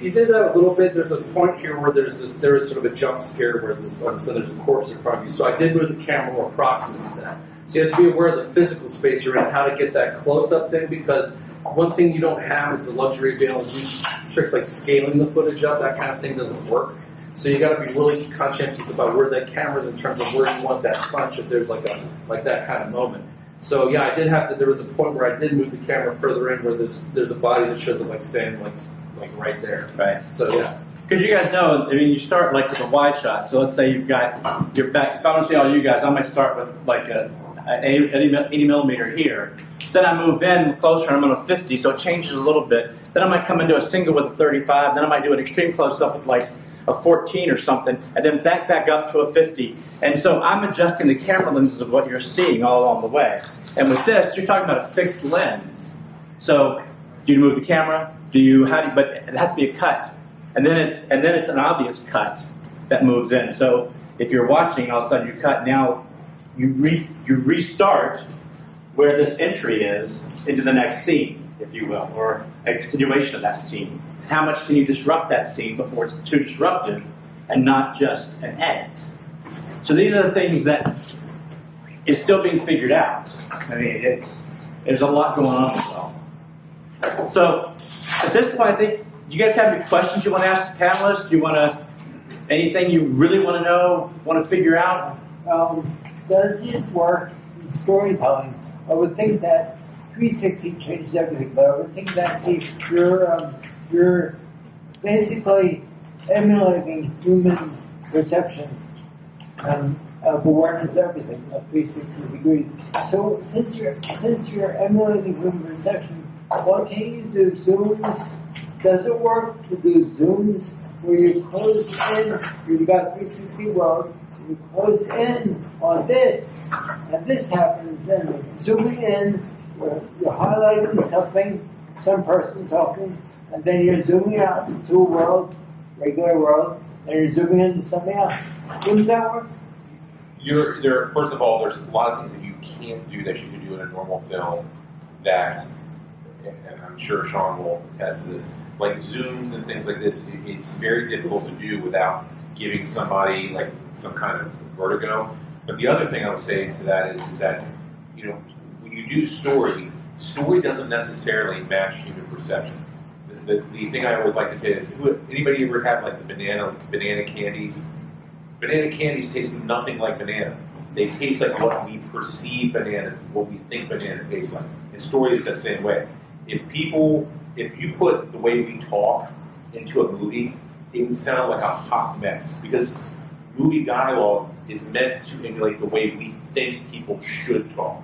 You did that a little bit. There's a point here where there is sort of a jump scare where so there's a corpse in front of you. So I did move the camera more approximately to that. So you have to be aware of the physical space you're in, how to get that close-up thing, because one thing you don't have is the luxury of being able to use tricks like scaling the footage up. That kind of thing doesn't work. So you got to be really conscientious about where that camera is in terms of where you want that punch if there's like that kind of moment. So yeah, I did have to. There was a point where I did move the camera further in where there's a body that shows up like standing like right there. Right. So yeah. Because you guys know, I mean, you start like with a wide shot. So let's say you've got your back. If I don't see all you guys, I might start with like an 80 millimeter here. Then I move in closer and I'm on a 50, so it changes a little bit. Then I might come into a single with a 35, then I might do an extreme close-up with like a 14 or something, and then back up to a 50. And so I'm adjusting the camera lenses of what you're seeing all along the way. And with this, you're talking about a fixed lens. So do you move the camera? But it has to be a cut. And then it's an obvious cut that moves in. So if you're watching, all of a sudden you cut, now you restart where this entry is into the next scene, if you will, or a continuation of that scene. How much can you disrupt that scene before it's too disruptive and not just an edit? So these are the things that is still being figured out. I mean, there's a lot going on as well. So at this point, I think, do you guys have any questions you want to ask the panelists? Do you want to, anything you really want to know, want to figure out? Does it work in storytelling? I would think that 360 changes everything, but I would think that if you're basically emulating human perception of awareness, everything of 360 degrees. So since you're emulating human perception, what can you do? Zooms? Does it work to do zooms where you close in? You've got 360 world. You close in on this, and this happens, and zooming in, you're highlighting something, some person talking, and then you're zooming out into a world, regular world, and you're zooming into something else. Wouldn't that work? First of all, there's a lot of things that you can do that you can do in a normal film that, and I'm sure Sean will attest to this, like zooms and things like this, it's very difficult to do without giving somebody like some kind of vertigo. But the other thing I would say to that is that, you know, when you do story doesn't necessarily match human perception. The thing I always like to say is, anybody ever have like the banana candies? Banana candies taste nothing like banana. They taste like what we perceive banana, what we think banana tastes like. And story is that same way. If you put the way we talk into a movie, it can sound like a hot mess, because movie dialogue is meant to emulate the way we think people should talk.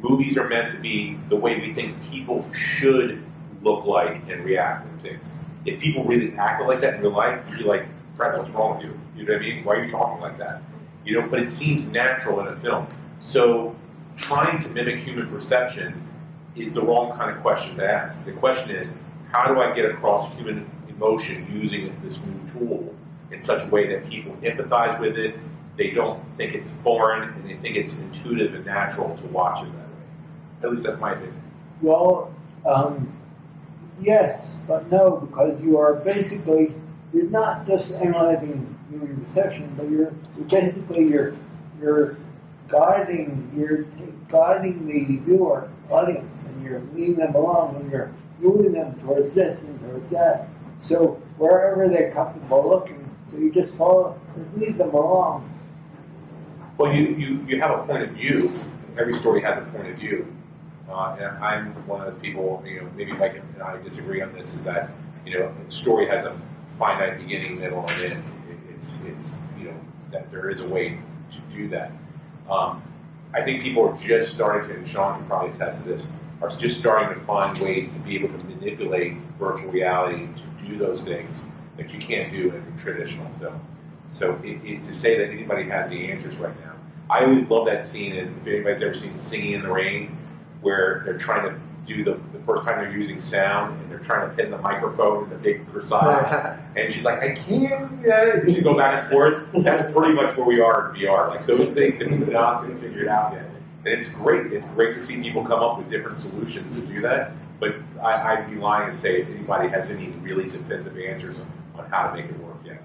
Movies are meant to be the way we think people should look like and react to things. If people really acted like that in real life, you'd be like, crap, what's wrong with you? You know what I mean? Why are you talking like that? You know, but it seems natural in a film. So trying to mimic human perception is the wrong kind of question to ask. The question is, how do I get across human emotion using this new tool in such a way that people empathize with it, they don't think it's foreign, and they think it's intuitive and natural to watch it that way. At least that's my opinion. Well, yes, but no, because you are basically you're not just analyzing human perception, but you're basically you're guiding the viewer audience, and you're leading them along, and you're moving them towards this and towards that. So wherever they're comfortable looking, so you just follow, just lead them along. Well, you have a point of view. Every story has a point of view. And I'm one of those people, you know, maybe Mike and I disagree on this, is that, you know, a story has a finite beginning, middle, and end. It's you know, that there is a way to do that. I think people are just starting to, and Sean can probably attest to this, are just starting to find ways to be able to manipulate virtual reality to do those things that you can't do in a traditional film. So to say that anybody has the answers right now. I always love that scene, and if anybody's ever seen Singing in the Rain, where they're trying to do the first time they're using sound, and they're trying to pin the microphone in the big croissant, and she's like, I can't, and you go back and forth. That's pretty much where we are in VR. Like, those things that we've not been figured out yet. And it's great. It's great to see people come up with different solutions to do that, but I'd be lying to say if anybody has any really definitive answers on how to make it work yet.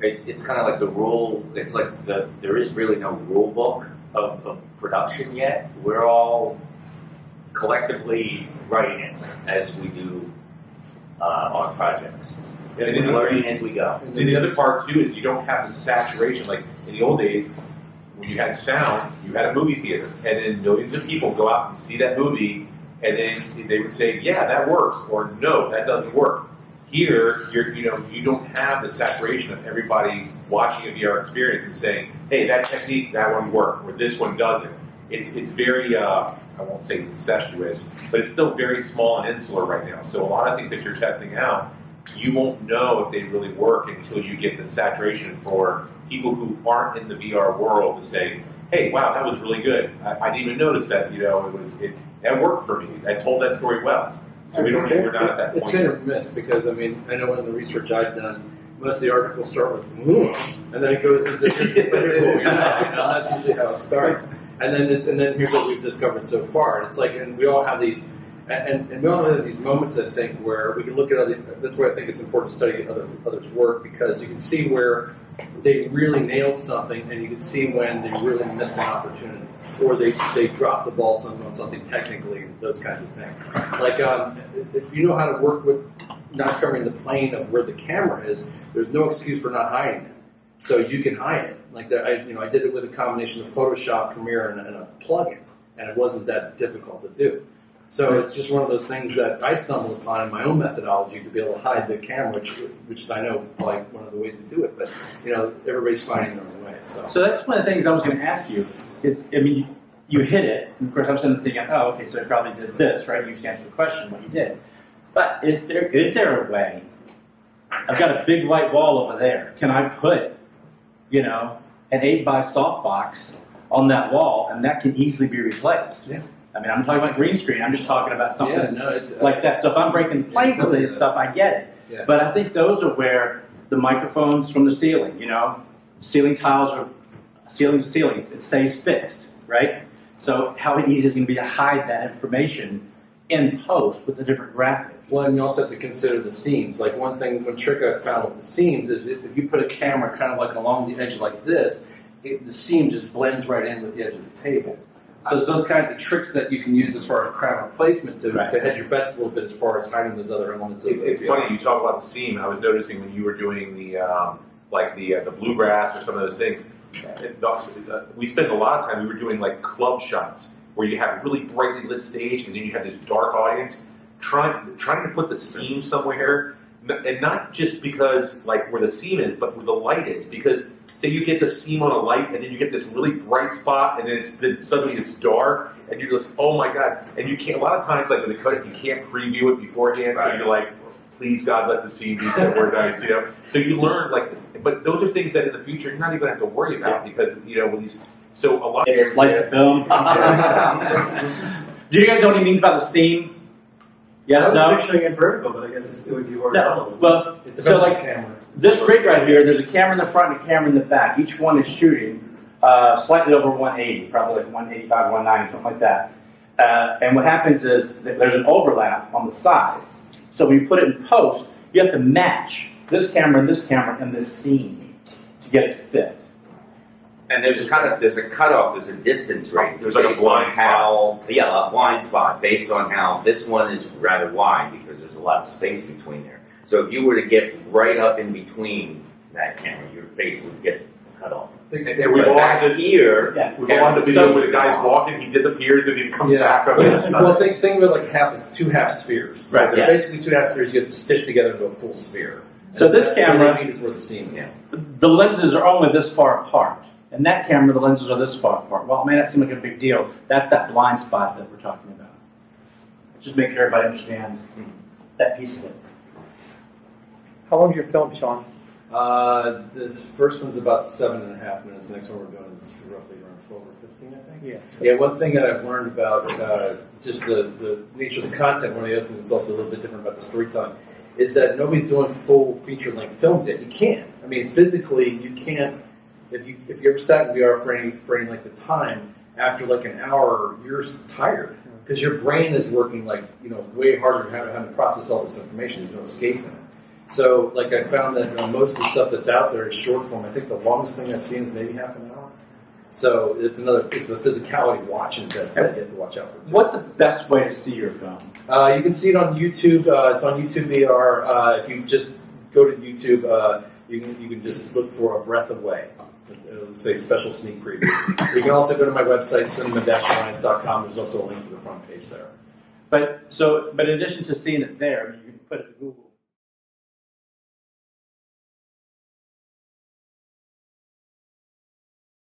It's kind of like the rule, it's like there is really no rule book of production yet. We're all collectively writing it as we do on projects. And then learning as we go. And the other part, too, is you don't have the saturation. Like, in the old days, when you had sound, you had a movie theater. And then millions of people go out and see that movie, and then they would say, yeah, that works, or no, that doesn't work. Here, you don't have the saturation of everybody watching a VR experience and saying, hey, that technique, that one worked, or this one doesn't. It's very... I won't say incestuous, but it's still very small and insular right now. So a lot of things that you're testing out, you won't know if they really work until you get the saturation for people who aren't in the VR world to say, hey, wow, that was really good. I didn't even notice that, you know, that worked for me. I told that story well. So we're not at that point. It's kind of miss because, I mean, I know in the research I've done, most of the articles start with, and then it goes into, that's usually how it starts. And then here's what we've discovered so far. And it's like, and we all have these, and we all have these moments, I think, where we can look at other. That's why I think it's important to study others' work, because you can see where they really nailed something, and you can see when they really missed an opportunity, or they dropped the ball on something technically. Those kinds of things. Like if you know how to work with not covering the plane of where the camera is, there's no excuse for not hiding it. So you can hide it. Like that, I did it with a combination of Photoshop, Premiere, and a plugin, and it wasn't that difficult to do. So it's just one of those things that I stumbled upon in my own methodology to be able to hide the camera, which is, I know, like one of the ways to do it. But everybody's finding their own way. So that's one of the things I was going to ask you. You hit it, and of course I'm sitting there thinking, oh, okay, so I probably did this, right? You just answered the question what you did. But is there a way? I've got a big white wall over there. Can I put an 8x softbox on that wall, and that can easily be replaced. Yeah. I mean, I'm talking about green screen. I'm just talking about something like that. So if I'm breaking planes with this stuff, I get it. Yeah. But I think those are where the microphones from the ceiling, ceiling tiles are ceiling to ceiling. It stays fixed, right? So how easy is it going to be to hide that information in post with a different graphic? Well, and you also have to consider the seams. Like one trick I found with the seams is if you put a camera kind of like along the edge like this, the seam just blends right in with the edge of the table. So it's those kinds of tricks that you can use as far as camera placement to hedge your bets a little bit as far as hiding those other elements. It's funny you talk about the seam. I was noticing when you were doing the bluegrass or some of those things, we spent a lot of time, we were doing like club shots where you have a really brightly lit stage and then you have this dark audience. Trying to put the seam somewhere, and not just because like where the seam is, but where the light is. Because say you get the seam on a light, and then you get this really bright spot, and then suddenly it's dark, and you're just, oh my god! And you can't. A lot of times, like with the codec, you can't preview it beforehand, right. So you're like, please God, let the seam be somewhere nice, So you learn like, but those are things that in the future you're not even have to worry about because when these. So a lot. It's slice of film. Do you guys know what he means about the seam? Yes, I was picturing it vertical, but I guess it would be horizontal. No, well, so like this rig right here, there's a camera in the front and a camera in the back. Each one is shooting slightly over 180, probably like 185, 190, something like that. And what happens is that there's an overlap on the sides. So when you put it in post, you have to match this camera, and this scene to get it to fit. And there's a cut, there's a cutoff, there's a distance range. There's like a blind spot. Yeah, a blind spot based on how this one is rather wide because there's a lot of space between there. So if you were to get right up in between that camera, your face would get cut off. We've all had the video where the guy's walking, he disappears, and he comes back up. Well, think of it like two half spheres. Right. So basically two half spheres you have to stitch together into a full sphere. So and this camera is worth seeing. Yeah. The lenses are only this far apart. And that camera, the lenses are this far apart. Well, it may not seem like a big deal. That's that blind spot that we're talking about. Just make sure everybody understands that piece of it. How long is your film, Sean? This first one's about 7.5 minutes. The next one we're doing is roughly around 12 or 15, I think. Yeah. So yeah, one thing that I've learned about just the nature of the content, one of the other things that's also a little bit different about the storytelling, is that nobody's doing full feature-length films yet. You can't. I mean, physically, you can't. If you ever sat in VR for any length of time, after like an hour, you're tired because your brain is working like way harder having to process all this information. There's no escaping it. So like I found that most of the stuff that's out there is short form. I think the longest thing I've seen is maybe half an hour. So it's the physicality watching that you have to watch out for. What's the best way to see your film? You can see it on YouTube. It's on YouTube VR. If you just go to YouTube, you can just look for A Breath Away. It'll say special sneak preview. You can also go to my website, cinema-alliance.com. There's also a link to the front page there. But in addition to seeing it there, you can put it to Google.